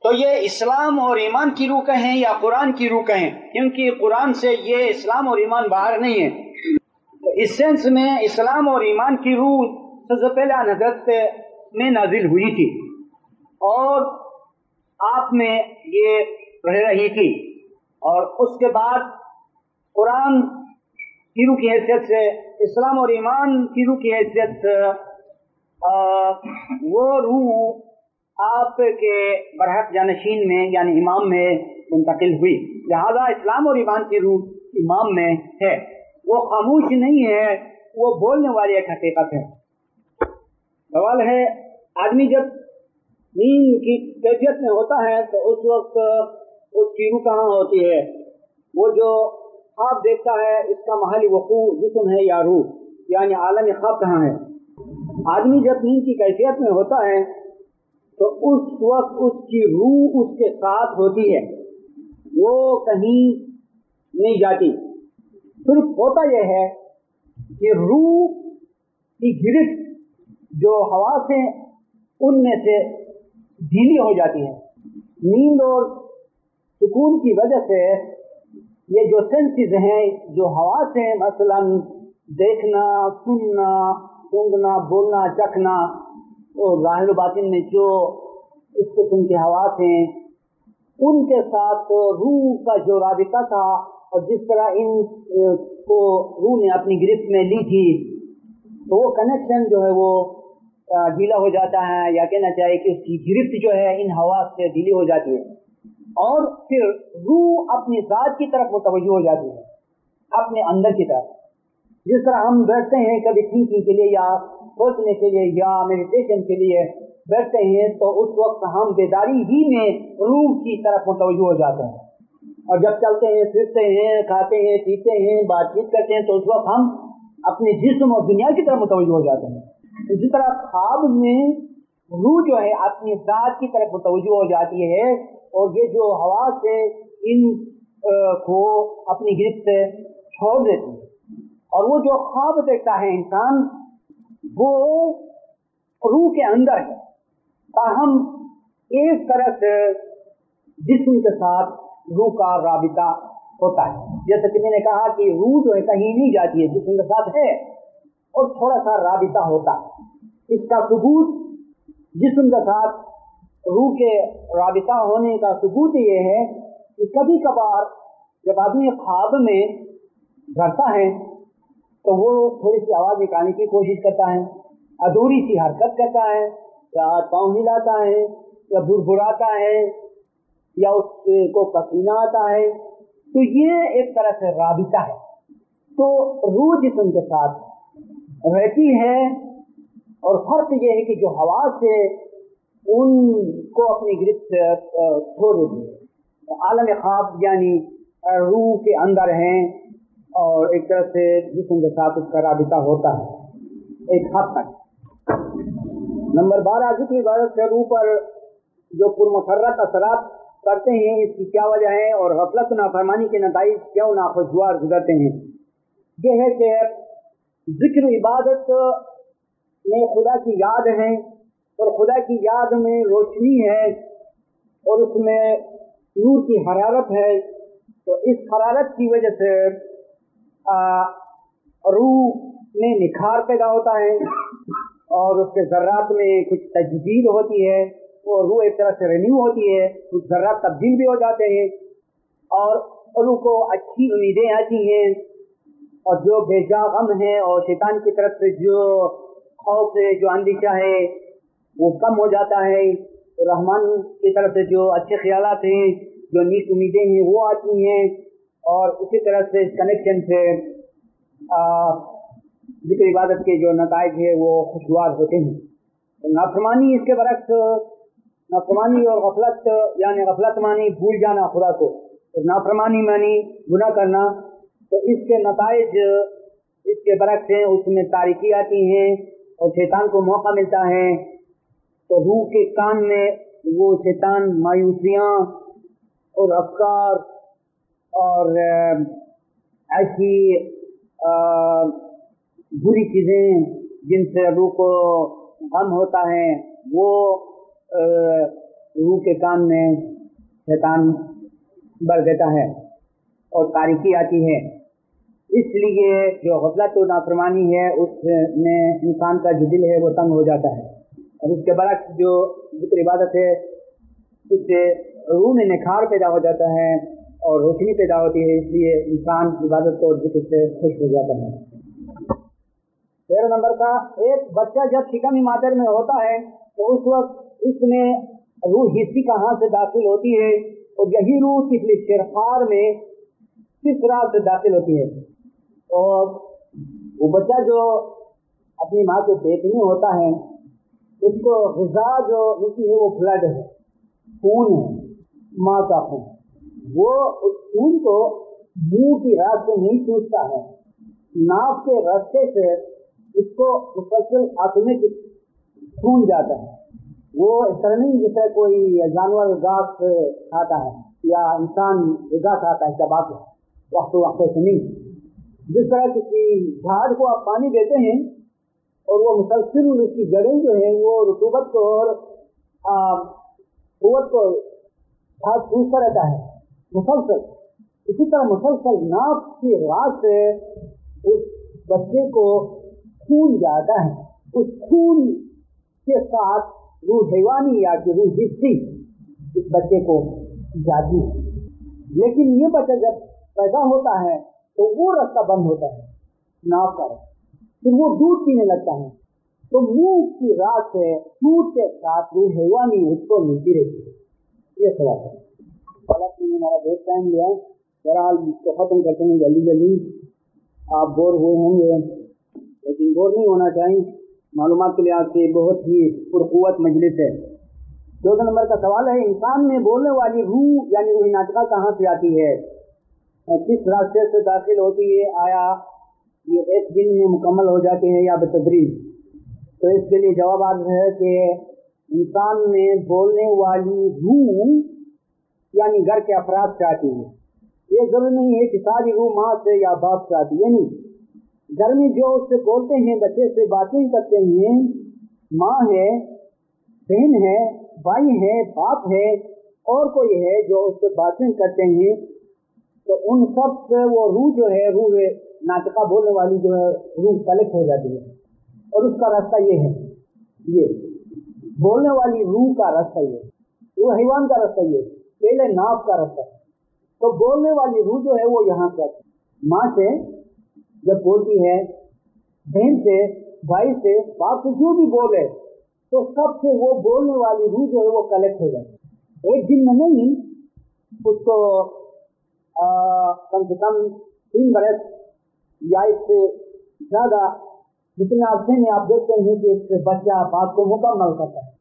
तो ये इस्लाम और ईमान की रूह कहें या कुरान की रूह कहें, क्योंकि कुरान से ये इस्लाम और ईमान बाहर नहीं है। तो इस सेंस में इस्लाम और ईमान की रूह सबसे पहले हजरत में नाजिल हुई थी और आप में ये रह रही थी, और उसके बाद कुरान की रूह की हैसियत से इस्लाम और ईमान की रूह की हैसियत वो रूह आपके बरहक जानशीन में यानी इमाम में मुंतकिल हुई। लिहाजा इस्लाम और ईमान की रूह इमाम में है, वो खामोश नहीं है, वो बोलने वाली एक हकीकत है। सवाल है, आदमी जब नींद की कैफियत में होता है तो उस वक्त उसकी रूह कहाँ होती है? वो जो ख्वाब देखता है इसका महल वकू जिस्म है या रूह, यानी आलम ख्वाब कहाँ है? आदमी जब नींद की कैफियत में होता है तो उस वक्त उसकी रूह उसके साथ होती है, वो कहीं नहीं जाती। सिर्फ होता यह है कि रूह की गिरफ्त जो हवा से उनमें से ढीली हो जाती है। नींद और सुकून की वजह से ये जो सेंसेस हैं जो हवा से, मसलन देखना, सुनना, सूंघना, बोलना, चखना और ज़ाहिर बातिन में जो इस किस्म के हवास हैं, उनके साथ तो रूह का जो राबिता था और जिस तरह इन को रूह ने अपनी गिरफ्त में ली थी, तो वो कनेक्शन जो है वो ढीला हो जाता है, या कहना चाहिए कि उसकी गिरफ्त जो है इन हवास से ढीली हो जाती है और फिर रूह अपनी ज़ात की तरफ मुतवज्जो हो जाती है, अपने अंदर की तरफ। जिस तरह हम बैठते हैं कभी थिंकिंग के लिए या सोचने के लिए या मेडिटेशन के लिए बैठते हैं, तो उस वक्त हम बेदारी ही में रूह की तरफ मुतवज्जो हो जाते हैं, और जब चलते हैं, फिरते हैं, खाते हैं, पीते हैं, बातचीत करते हैं, तो उस वक्त हम अपने जिस्म और दुनिया की तरफ मुतवज्जो हो जाते हैं। इसी तरह ख्वाब में रूह जो है अपनी ज़ात की तरफ मुतवज्जो हो जाती है, और ये जो हवा से इन को अपनी गिरफ्त से छोड़ देती है, और वो जो ख्वाब देखता है इंसान वो रूह के अंदर है, ताहम एक तरह से जिस्म के साथ रूह का राबिता होता है। जैसे कि मैंने कहा कि रूह जो है कहीं नहीं जाती है, जिस्म के साथ है और थोड़ा सा राबिता होता है। इसका सबूत, जिस्म के साथ रूह के राबिता होने का सबूत ये है कि कभी कभार जब आदमी ख्वाब में डरता है तो वो थोड़ी सी आवाज़ निकालने की कोशिश करता है, अधूरी सी हरकत करता है, या हाथ पाँव हिलाता है, या भुरभुराता है, या उसको पसीना आता है, तो ये एक तरह से राबिता है। तो रूह जिस्म के साथ रहती है, और फर्क ये है कि जो हवा से उनको अपनी गिरफ्त छोड़ देती है। आलम ख्वाब यानी रूह के अंदर हैं और एक तरह से जिस्म के साथ उसका राबिता होता है एक हद तक। नंबर 12, जिक्र इबादत से रूह पर जो पुरमसर्रत असरात करते हैं इसकी क्या वजह है और गफलत नाफरमानी के नतीजे क्यों नाखुशगवार गुजरते हैं? यह है कि जिक्र इबादत में खुदा की याद है, और खुदा की याद में रोशनी है और उसमें नूर की हरारत है, तो इस हरारत की वजह से रूह में निखार पैदा होता है और उसके ज़र्रात में कुछ तजदीद होती है, और रूह एक तरह से रिन्यू होती है, कुछ ज़रा तब्दील भी हो जाते हैं, और रूह को अच्छी उम्मीदें आती हैं, और जो बेजा गम है और शैतान की तरफ से जो खौफ है, जो अंदेशा है वो कम हो जाता है, तो रहमान की तरफ से जो अच्छे ख्यालात हैं, जो नीक उम्मीदें हैं वो आती हैं। और इसी तरह से कनेक्शन से जिक्र इबादत के जो नताइज है वो खुशगवार होते हैं। तो नाफरमानी इसके बरक्स, नाफरमानी और गफलत यानी गफलत मानी भूल जाना खुदा को, तो नाफरमानी मानी गुनाह करना, तो इसके नताइज इसके बरक्स हैं, उसमें तारीकी आती हैं और शैतान को मौका मिलता है, तो रूह के कान में वो शैतान मायूसियाँ और अफकार और ऐसी बुरी चीजें जिनसे रूह को गम होता है वो रूह के काम में शैतान बढ़ देता है और तारीकी आती है। इसलिए जो गफलत और नाफरमानी है उसमें इंसान का जो दिल है वो तंग हो जाता है। और इसके बरक जो जिक्र इबादत है उससे रूह में निखार पैदा हो जाता है और रोशनी पैदा होती है, इसलिए इंसान इबादत और जिक्र से खुश हो जाता है। 13 नंबर का, एक बच्चा जब शिकमी मातर में होता है तो उस वक्त इसमें रूह हिस्सी कहाँ से दाखिल होती है और यही रूह पिछले शिरखार में किस राह से दाखिल होती है। और वो बच्चा जो अपनी माँ के पेट में होता है उसको ग़िज़ा जो मिलती है वो ब्लड है, खून है, माँ का खून। वो उस खून को मुँह की राह से नहीं चूसता है, नाक के रास्ते से उसको मुसलसल आंखों की खून जाता है। वो इस तरह नहीं जैसे कोई जानवर घास खाता है या इंसान घास खाता है, जब आप वक्त वक्त से नहीं, जिस तरह किसी झाड़ को आप पानी देते हैं और वो मुसलसल उसकी जड़ें जो है वो रुतूबत को और कुव्वत को घास चूसता रहता है मुसलसल, इसी तरह मुसलसल नाक की रात से उस बच्चे को खून जाता है। उस खून के साथ रूह हैवानी या कि रूह हिस्सी इस बच्चे को जाती है। लेकिन ये बच्चा जब पैदा होता है तो वो रास्ता बंद होता है नाक का, फिर वो दूध पीने लगता है तो मुंह की राह से दूध के साथ रूह हैवानी उसको मिलती रहती है। ये सवाल है, हमारा बहुत टाइम लिया, बहरहाल इसको खत्म करते हैं जल्दी जल्दी। आप बोर हुए होंगे लेकिन बोर नहीं होना चाहिए, मालूमात के लिहाज से बहुत ही पुरकुवत मजलिस है। 14 नंबर का सवाल है, इंसान में बोलने वाली रूह यानी रूह नातिका कहाँ से आती है, किस रास्ते से दाखिल होती है, आया ये एक दिन में मुकम्मल हो जाते हैं या बतदरीज। तो इसके लिए जवाब आज है कि इंसान में बोलने वाली रूह यानी घर के अफराद से आती है। ये जरूरी नहीं है कि सारी रूह माँ से या बाप से आती है, नहीं, घर में जो उससे बोलते हैं, बच्चे से बातें करते हैं, माँ है, बहन है, भाई है, बाप है और कोई है जो उससे बातें करते हैं, तो उन सब से वो रूह जो है, रूह नातिका बोलने वाली जो है रूह कलेक्ट हो जाती है। और उसका रास्ता ये है, ये बोलने वाली रूह का रास्ता ये, वो हैवान का रास्ता ये, पहले नाफ का रास्ता। तो बोलने वाली रूह जो है वो यहाँ से आती है, माँ से जब बोलती है, बहन से, भाई से, बाप से, जो भी बोले तो सबसे वो बोलने वाली रूह जो है वो कलेक्ट हो जाती है। एक दिन में नहीं, उसको कम से कम 3 बरस या इससे ज़्यादा, जितने अरसे में आप देखते हैं कि एक बच्चा बाप को मुकम्मल करता है,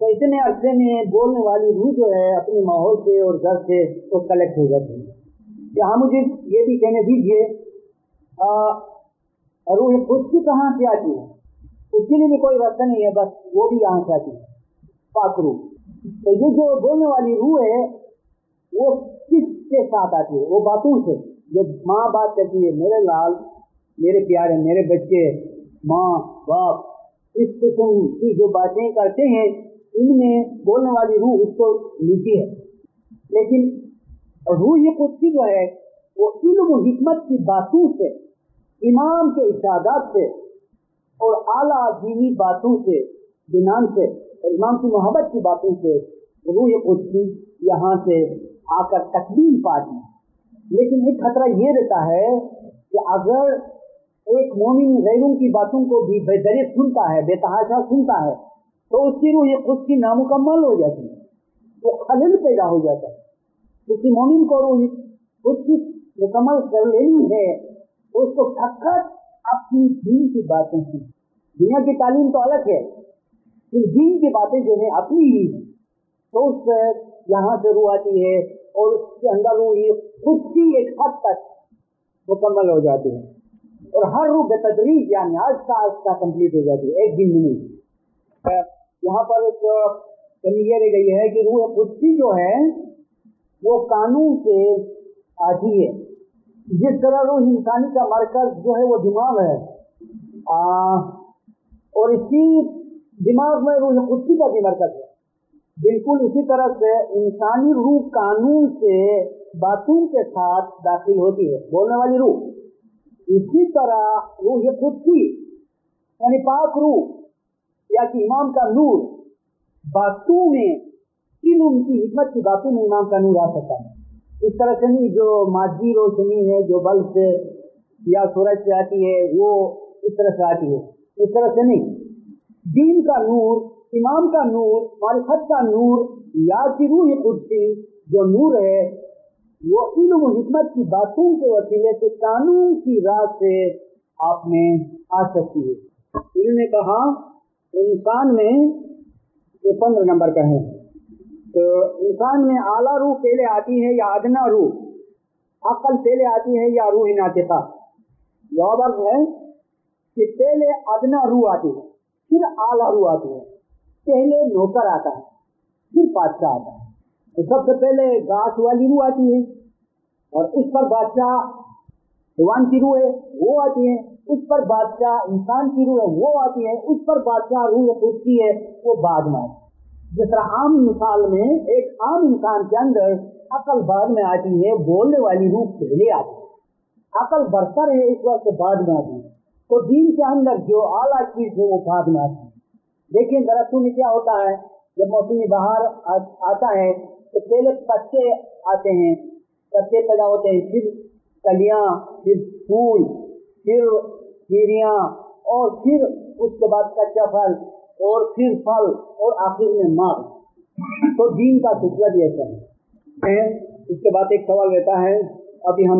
तो इतने अरसे में बोलने वाली रूह जो है अपने माहौल से और घर से वो कलेक्ट हो जाती है। यहाँ मुझे ये भी कहने दीजिए, रूह खुद कहाँ से आती है, उसके लिए भी कोई रास्ता नहीं है, बस वो भी यहाँ से आती है, पाक रूह। तो ये जो बोलने वाली रूह है वो किसके साथ आती है, वो बातों से जो माँ बात करती है, मेरे लाल, मेरे प्यारे, मेरे बच्चे, माँ बाप, इस किस्म की जो बातें करते हैं इनमें बोलने वाली रूह उसको मिलती है। लेकिन रूह ये कुत्सी जो है वो इल्म हिकमत की बातों से, इमाम के इशादात से और आला दीनी बातों से, बिनान से और इमाम की मोहब्बत की बातों से रूह ये कुत्सी यहाँ से आकर तकमील पाती है। लेकिन एक खतरा ये रहता है कि अगर एक मोमिन गैरों की बातों को भी बेदर्ज सुनता है, बेतहाशा सुनता है, तो उसकी रूह उसकी नामुकम्मल हो जाती है, वो खलल पैदा हो जाता है। किसी मोमिन को रूह उसकी मुकम्मल कर लेनी है तो उसको फकत अपनी दीन की बातें सुन, दुनिया की तालीम तो अलग है, फिर दीन की बातें जो है अपनी ही, तो उससे यहाँ से रूह आती है और उसके अंदर रूह खुद की एक हद तक मुकम्मल हो जाती है। और हर रूह बेतदरीज यानी आस्ता कम्प्लीट हो जाती है, एक दिन में नहीं। यहाँ पर एक कमी ये रह गई है कि रूह कुदसी जो है वो कानून से आती है। जिस तरह रूह इंसानी का मरकज जो है वो दिमाग है, और इसी दिमाग में रूह कुदसी का भी मरकज है। बिल्कुल इसी तरह से इंसानी रूह कानून से बातून के साथ दाखिल होती है, बोलने वाली रूह। इसी तरह रूह कुदसी यानी पाक रूह या कि इमाम का नूर बातू में किन उनकी हिकमत की बातों में इमाम का नूर आ सकता है। इस तरह से नहीं जो माजी रोशनी है जो बल्ब से या सूरज से आती है वो इस तरह से आती है, इस तरह से नहीं। दीन का नूर, इमाम का नूर, मारिफत का नूर या कि रूह कुदसी जो नूर है वो इल्म व हिकमत की बातों के वसीले से कानून की राह से आप में आ सकती है। इन्होंने कहा इंसान में ये 15 नंबर का है। तो इंसान में आला रूह पहले आती है या अदना रूह? अकल पहले आती है या रूह नातिका? जवाब अर्थ है कि पहले अदना रूह आती है, फिर आला रूह आती है। पहले नौकर आता है, फिर बादशाह आता है। तो सबसे पहले गाछ वाली रूह आती है और उस पर बादशाह हैवान की रूह है वो आती है, उस पर बादशाह इंसान की रूह है वो आती है, उस पर बादशाह रूह कुदसी है वो बाद में। जिस तरह आम मिसाल में एक आम इंसान के अंदर अकल बाद में आती है, बोलने वाली रूह पहले आती है। अकल बरतर है इस वक्त बाद में आती है। तो दीन के अंदर जो आला चीज है वो बाद में आती है। देखिए दरअसल में क्या होता है, जब मौसम बहार आता है तो पहले पत्ते आते हैं, पत्ते पैदा होते हैं, फिर कलियाँ, फिर फूल, फिर गिरियाँ और फिर उसके बाद कच्चा फल और फिर फल और आखिर में मांग। तो दीन का सिलसिला भी ऐसा है। इसके बाद एक सवाल रहता है, अभी हम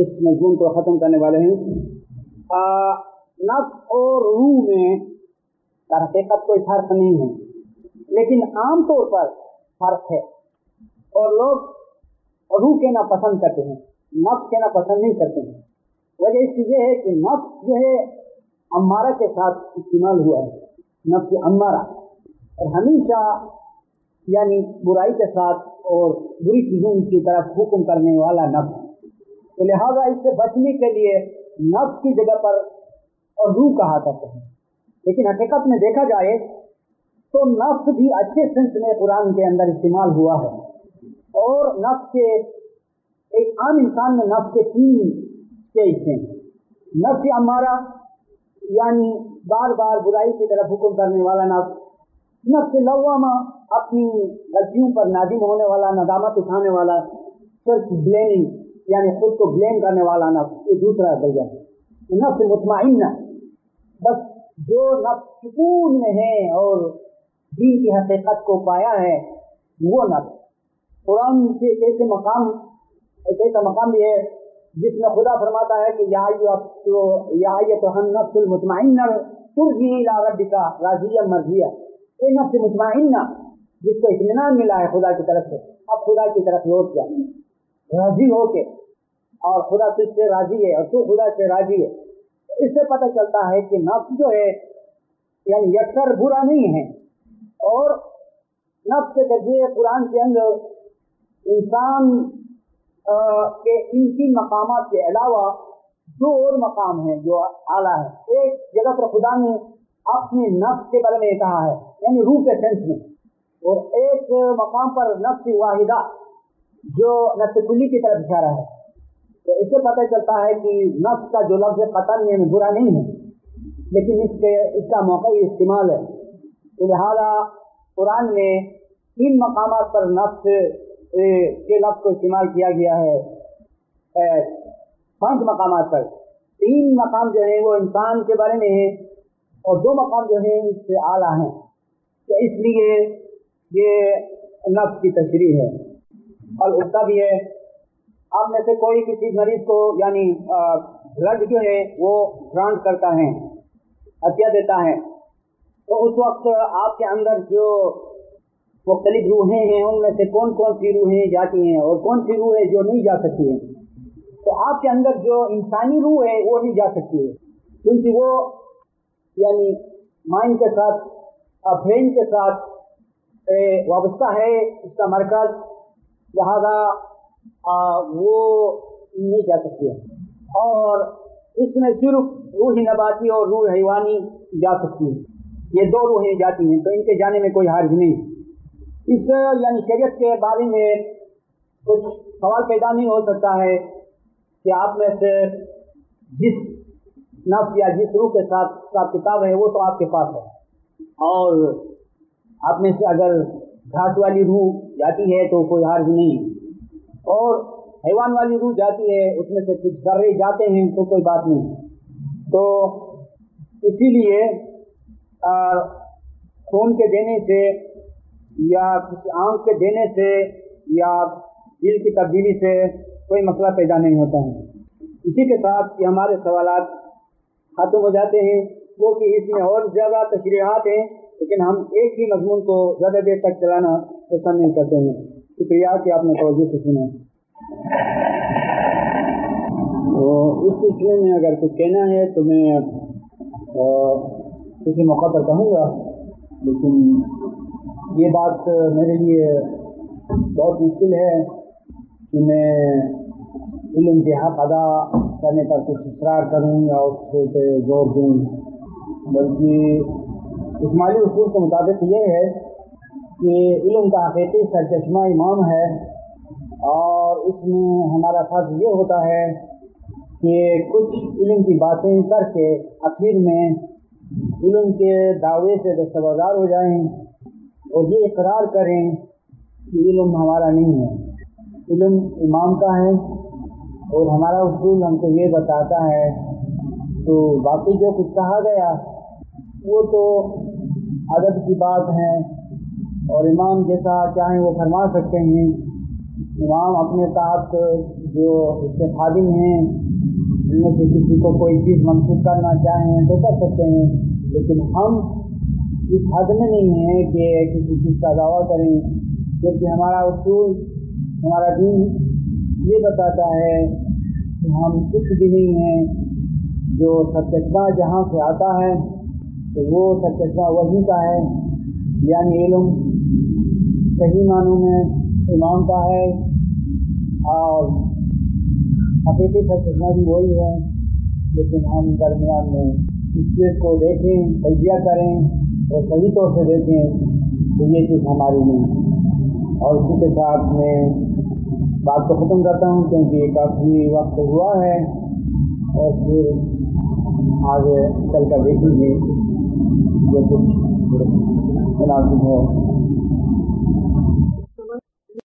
इस मजमून को ख़त्म करने वाले हैं। नफ्स और रूह में हकीकत कोई फर्क नहीं है, लेकिन आम तौर पर फर्क है और लोग रूह कहना पसंद करते हैं, नफ्स कहना पसंद नहीं करते हैं। वजह इसकी यह है कि नफ्स जो है अम्मारा के साथ इस्तेमाल हुआ है, नफ्स अम्मारा, और हमेशा यानी बुराई के साथ और बुरी चीज़ों की तरफ हुक्म करने वाला नफ्स। तो लिहाजा इससे बचने के लिए नफ्स की जगह पर और रूह कहा करते हैं। लेकिन हकीकत में देखा जाए तो नफ्स भी अच्छे सेंस में कुरान के अंदर इस्तेमाल हुआ है। और नफ्स के एक आम इंसान में नफ्स के 3 हिस्से हैं। नफ्स अम्मारा यानी बार बार बुराई की तरफ हुक्म करने वाला नफ्स, नफ्स लव्वामा अपनी गलतियों पर नादिम होने वाला, नदामत उठाने वाला, सेल्फ ब्लेमिंग यानी खुद को ब्लेम करने वाला नफ्स, ये दूसरा दर्जा है। नफ्स मुतमइन्ना बस जो नफ्स सुकून में है और दीन की हकीकत को पाया है वो नफ्स। कुरान के एक ऐसा मकाम भी है जिसमें खुदा फरमाता है कि या अय्युहन्नफ्सुल मुतमइन्ना तुर्जी इला रब्बिका राज़िया मर्ज़िया, ये नफ्स मुतमइन्ना जिसको इत्मीनान मिला है खुदा की तरफ से, अब खुदा की तरफ लौट जाए राजी होके, और खुदा तुझसे राजी है और तू खुदा से राजी है। इससे पता चलता है कि नफ्स जो है यानी यकसर बुरा नहीं है। और नफ्स के जरिए कुरान के अंदर इंसान के इन 3 मकामात के अलावा 2 और मकाम हैं जो आला है। एक जगह पर खुदा ने अपने नफ्स के बारे में कहा है यानी रूह के सेंस में, और एक मकाम पर नफ्स वाहिदा जो नफ्स कुली की तरफ इशारा है। तो इससे पता चलता है कि नफ्स का जो लफ्ज़ क़तन यानी बुरा नहीं है, लेकिन इसका मौक़ई इस्तेमाल है। लिहाजा कुरान ने 3 मकामात पर नफ्स के लफ्ज़ को इस्तेमाल किया गया है 5 मकामात पर। 3 मकाम जो है वो इंसान के बारे में है और 2 मकाम जो है इससे आला हैं। तो इसलिए ये नफ्स की तशरीह है। और उसका भी है, आप में से कोई किसी मरीज को यानी ड्रग जो है वो ग्रांट करता है, हत्या देता है, तो उस वक्त आपके अंदर जो मुख्तलिफ रूहें हैं उनमें से कौन कौन सी रूहें जाती हैं और कौन सी रूहें जो नहीं जा सकती हैं। तो आपके अंदर जो इंसानी रूह है वो नहीं जा सकती है, क्योंकि वो यानी माइंड के साथ, ब्रेन के साथ वाबस्ता है इसका मरकज, लिहाजा वो नहीं जा सकती है। और इसमें सिर्फ रूह नबाती और रूह हैवानी जा सकती है, ये दो रूहें जाती हैं, तो इनके जाने में कोई हार्ज नहीं है। इस यानी शरीयत के बारे में कुछ सवाल पैदा नहीं हो सकता है कि आप में से जिस नफ्स या जिस रूह के साथ किताब है वो तो आपके पास है, और आप में से अगर घास वाली रूह जाती है तो कोई हार्ज नहीं है, और हैवान वाली रूह जाती है उसमें से कुछ जर्रे जाते हैं तो कोई बात नहीं। तो इसीलिए खून के देने से या किसी आँख के देने से या दिल की तब्दीली से कोई मसला पैदा नहीं होता है। इसी के साथ हमारे सवालात खत्म हो जाते हैं, क्योंकि इसमें और ज़्यादा तशरीहात हैं, लेकिन हम एक ही मजमून को ज़्यादा देर तक चलाना पसंद नहीं करते हैं। शुक्रिया कि आपने तवज्जो से सुना। तो इस सिलसिले में अगर कुछ कहना है तो मैं किसी मौका पर कहूँगा, लेकिन ये बात मेरे लिए बहुत मुश्किल है कि मैं इल्म के हक़ अदा करने पर कुछ इसरार करूँ या उस पे जोर दूँ, बल्कि इस्माइली उसूल के मुताबिक ये है कि इल्म का हकीकी सरचश्मा इमाम है, और इसमें हमारा फर्ज ये होता है कि कुछ इल्म की बातें करके आखिर में इल्म के दावे से दस्तबरदार हो जाएं और ये इकरार करें कि इल्म हमारा नहीं है, इल्म इमाम का है, और हमारा उसूल हमको ये बताता है। तो बाकी जो कुछ कहा गया वो तो अदब की बात है, और इमाम जैसा चाहें वो फरमा सकते हैं। इमाम अपने साथ जो उसके खादिम हैं उनमें से किसी को कोई चीज़ मनसूख करना चाहें तो कर सकते हैं, लेकिन हम इस हद में नहीं हैं कि किसी चीज़ का दावा करें, क्योंकि हमारा उसूल हमारा दीन ये बताता है कि हम कुछ भी नहीं हैं। जो सरचश्मा जहाँ से आता है तो वो सरचश्मा वही का है, यानी इल्म सही मानों में इमाम का है, और हकीकी सरचश्मा भी वही है, लेकिन हम दरमियान में इस चीज़ को देखें, तजिया करें और सही तौर से देखें तो ये चीज़ हमारी नहीं। और इसी के साथ मैं बात को ख़त्म करता हूँ, क्योंकि काफ़ी वक्त हुआ है, और फिर आगे चल कर देखेंगे जो कुछ मुनासिब हो।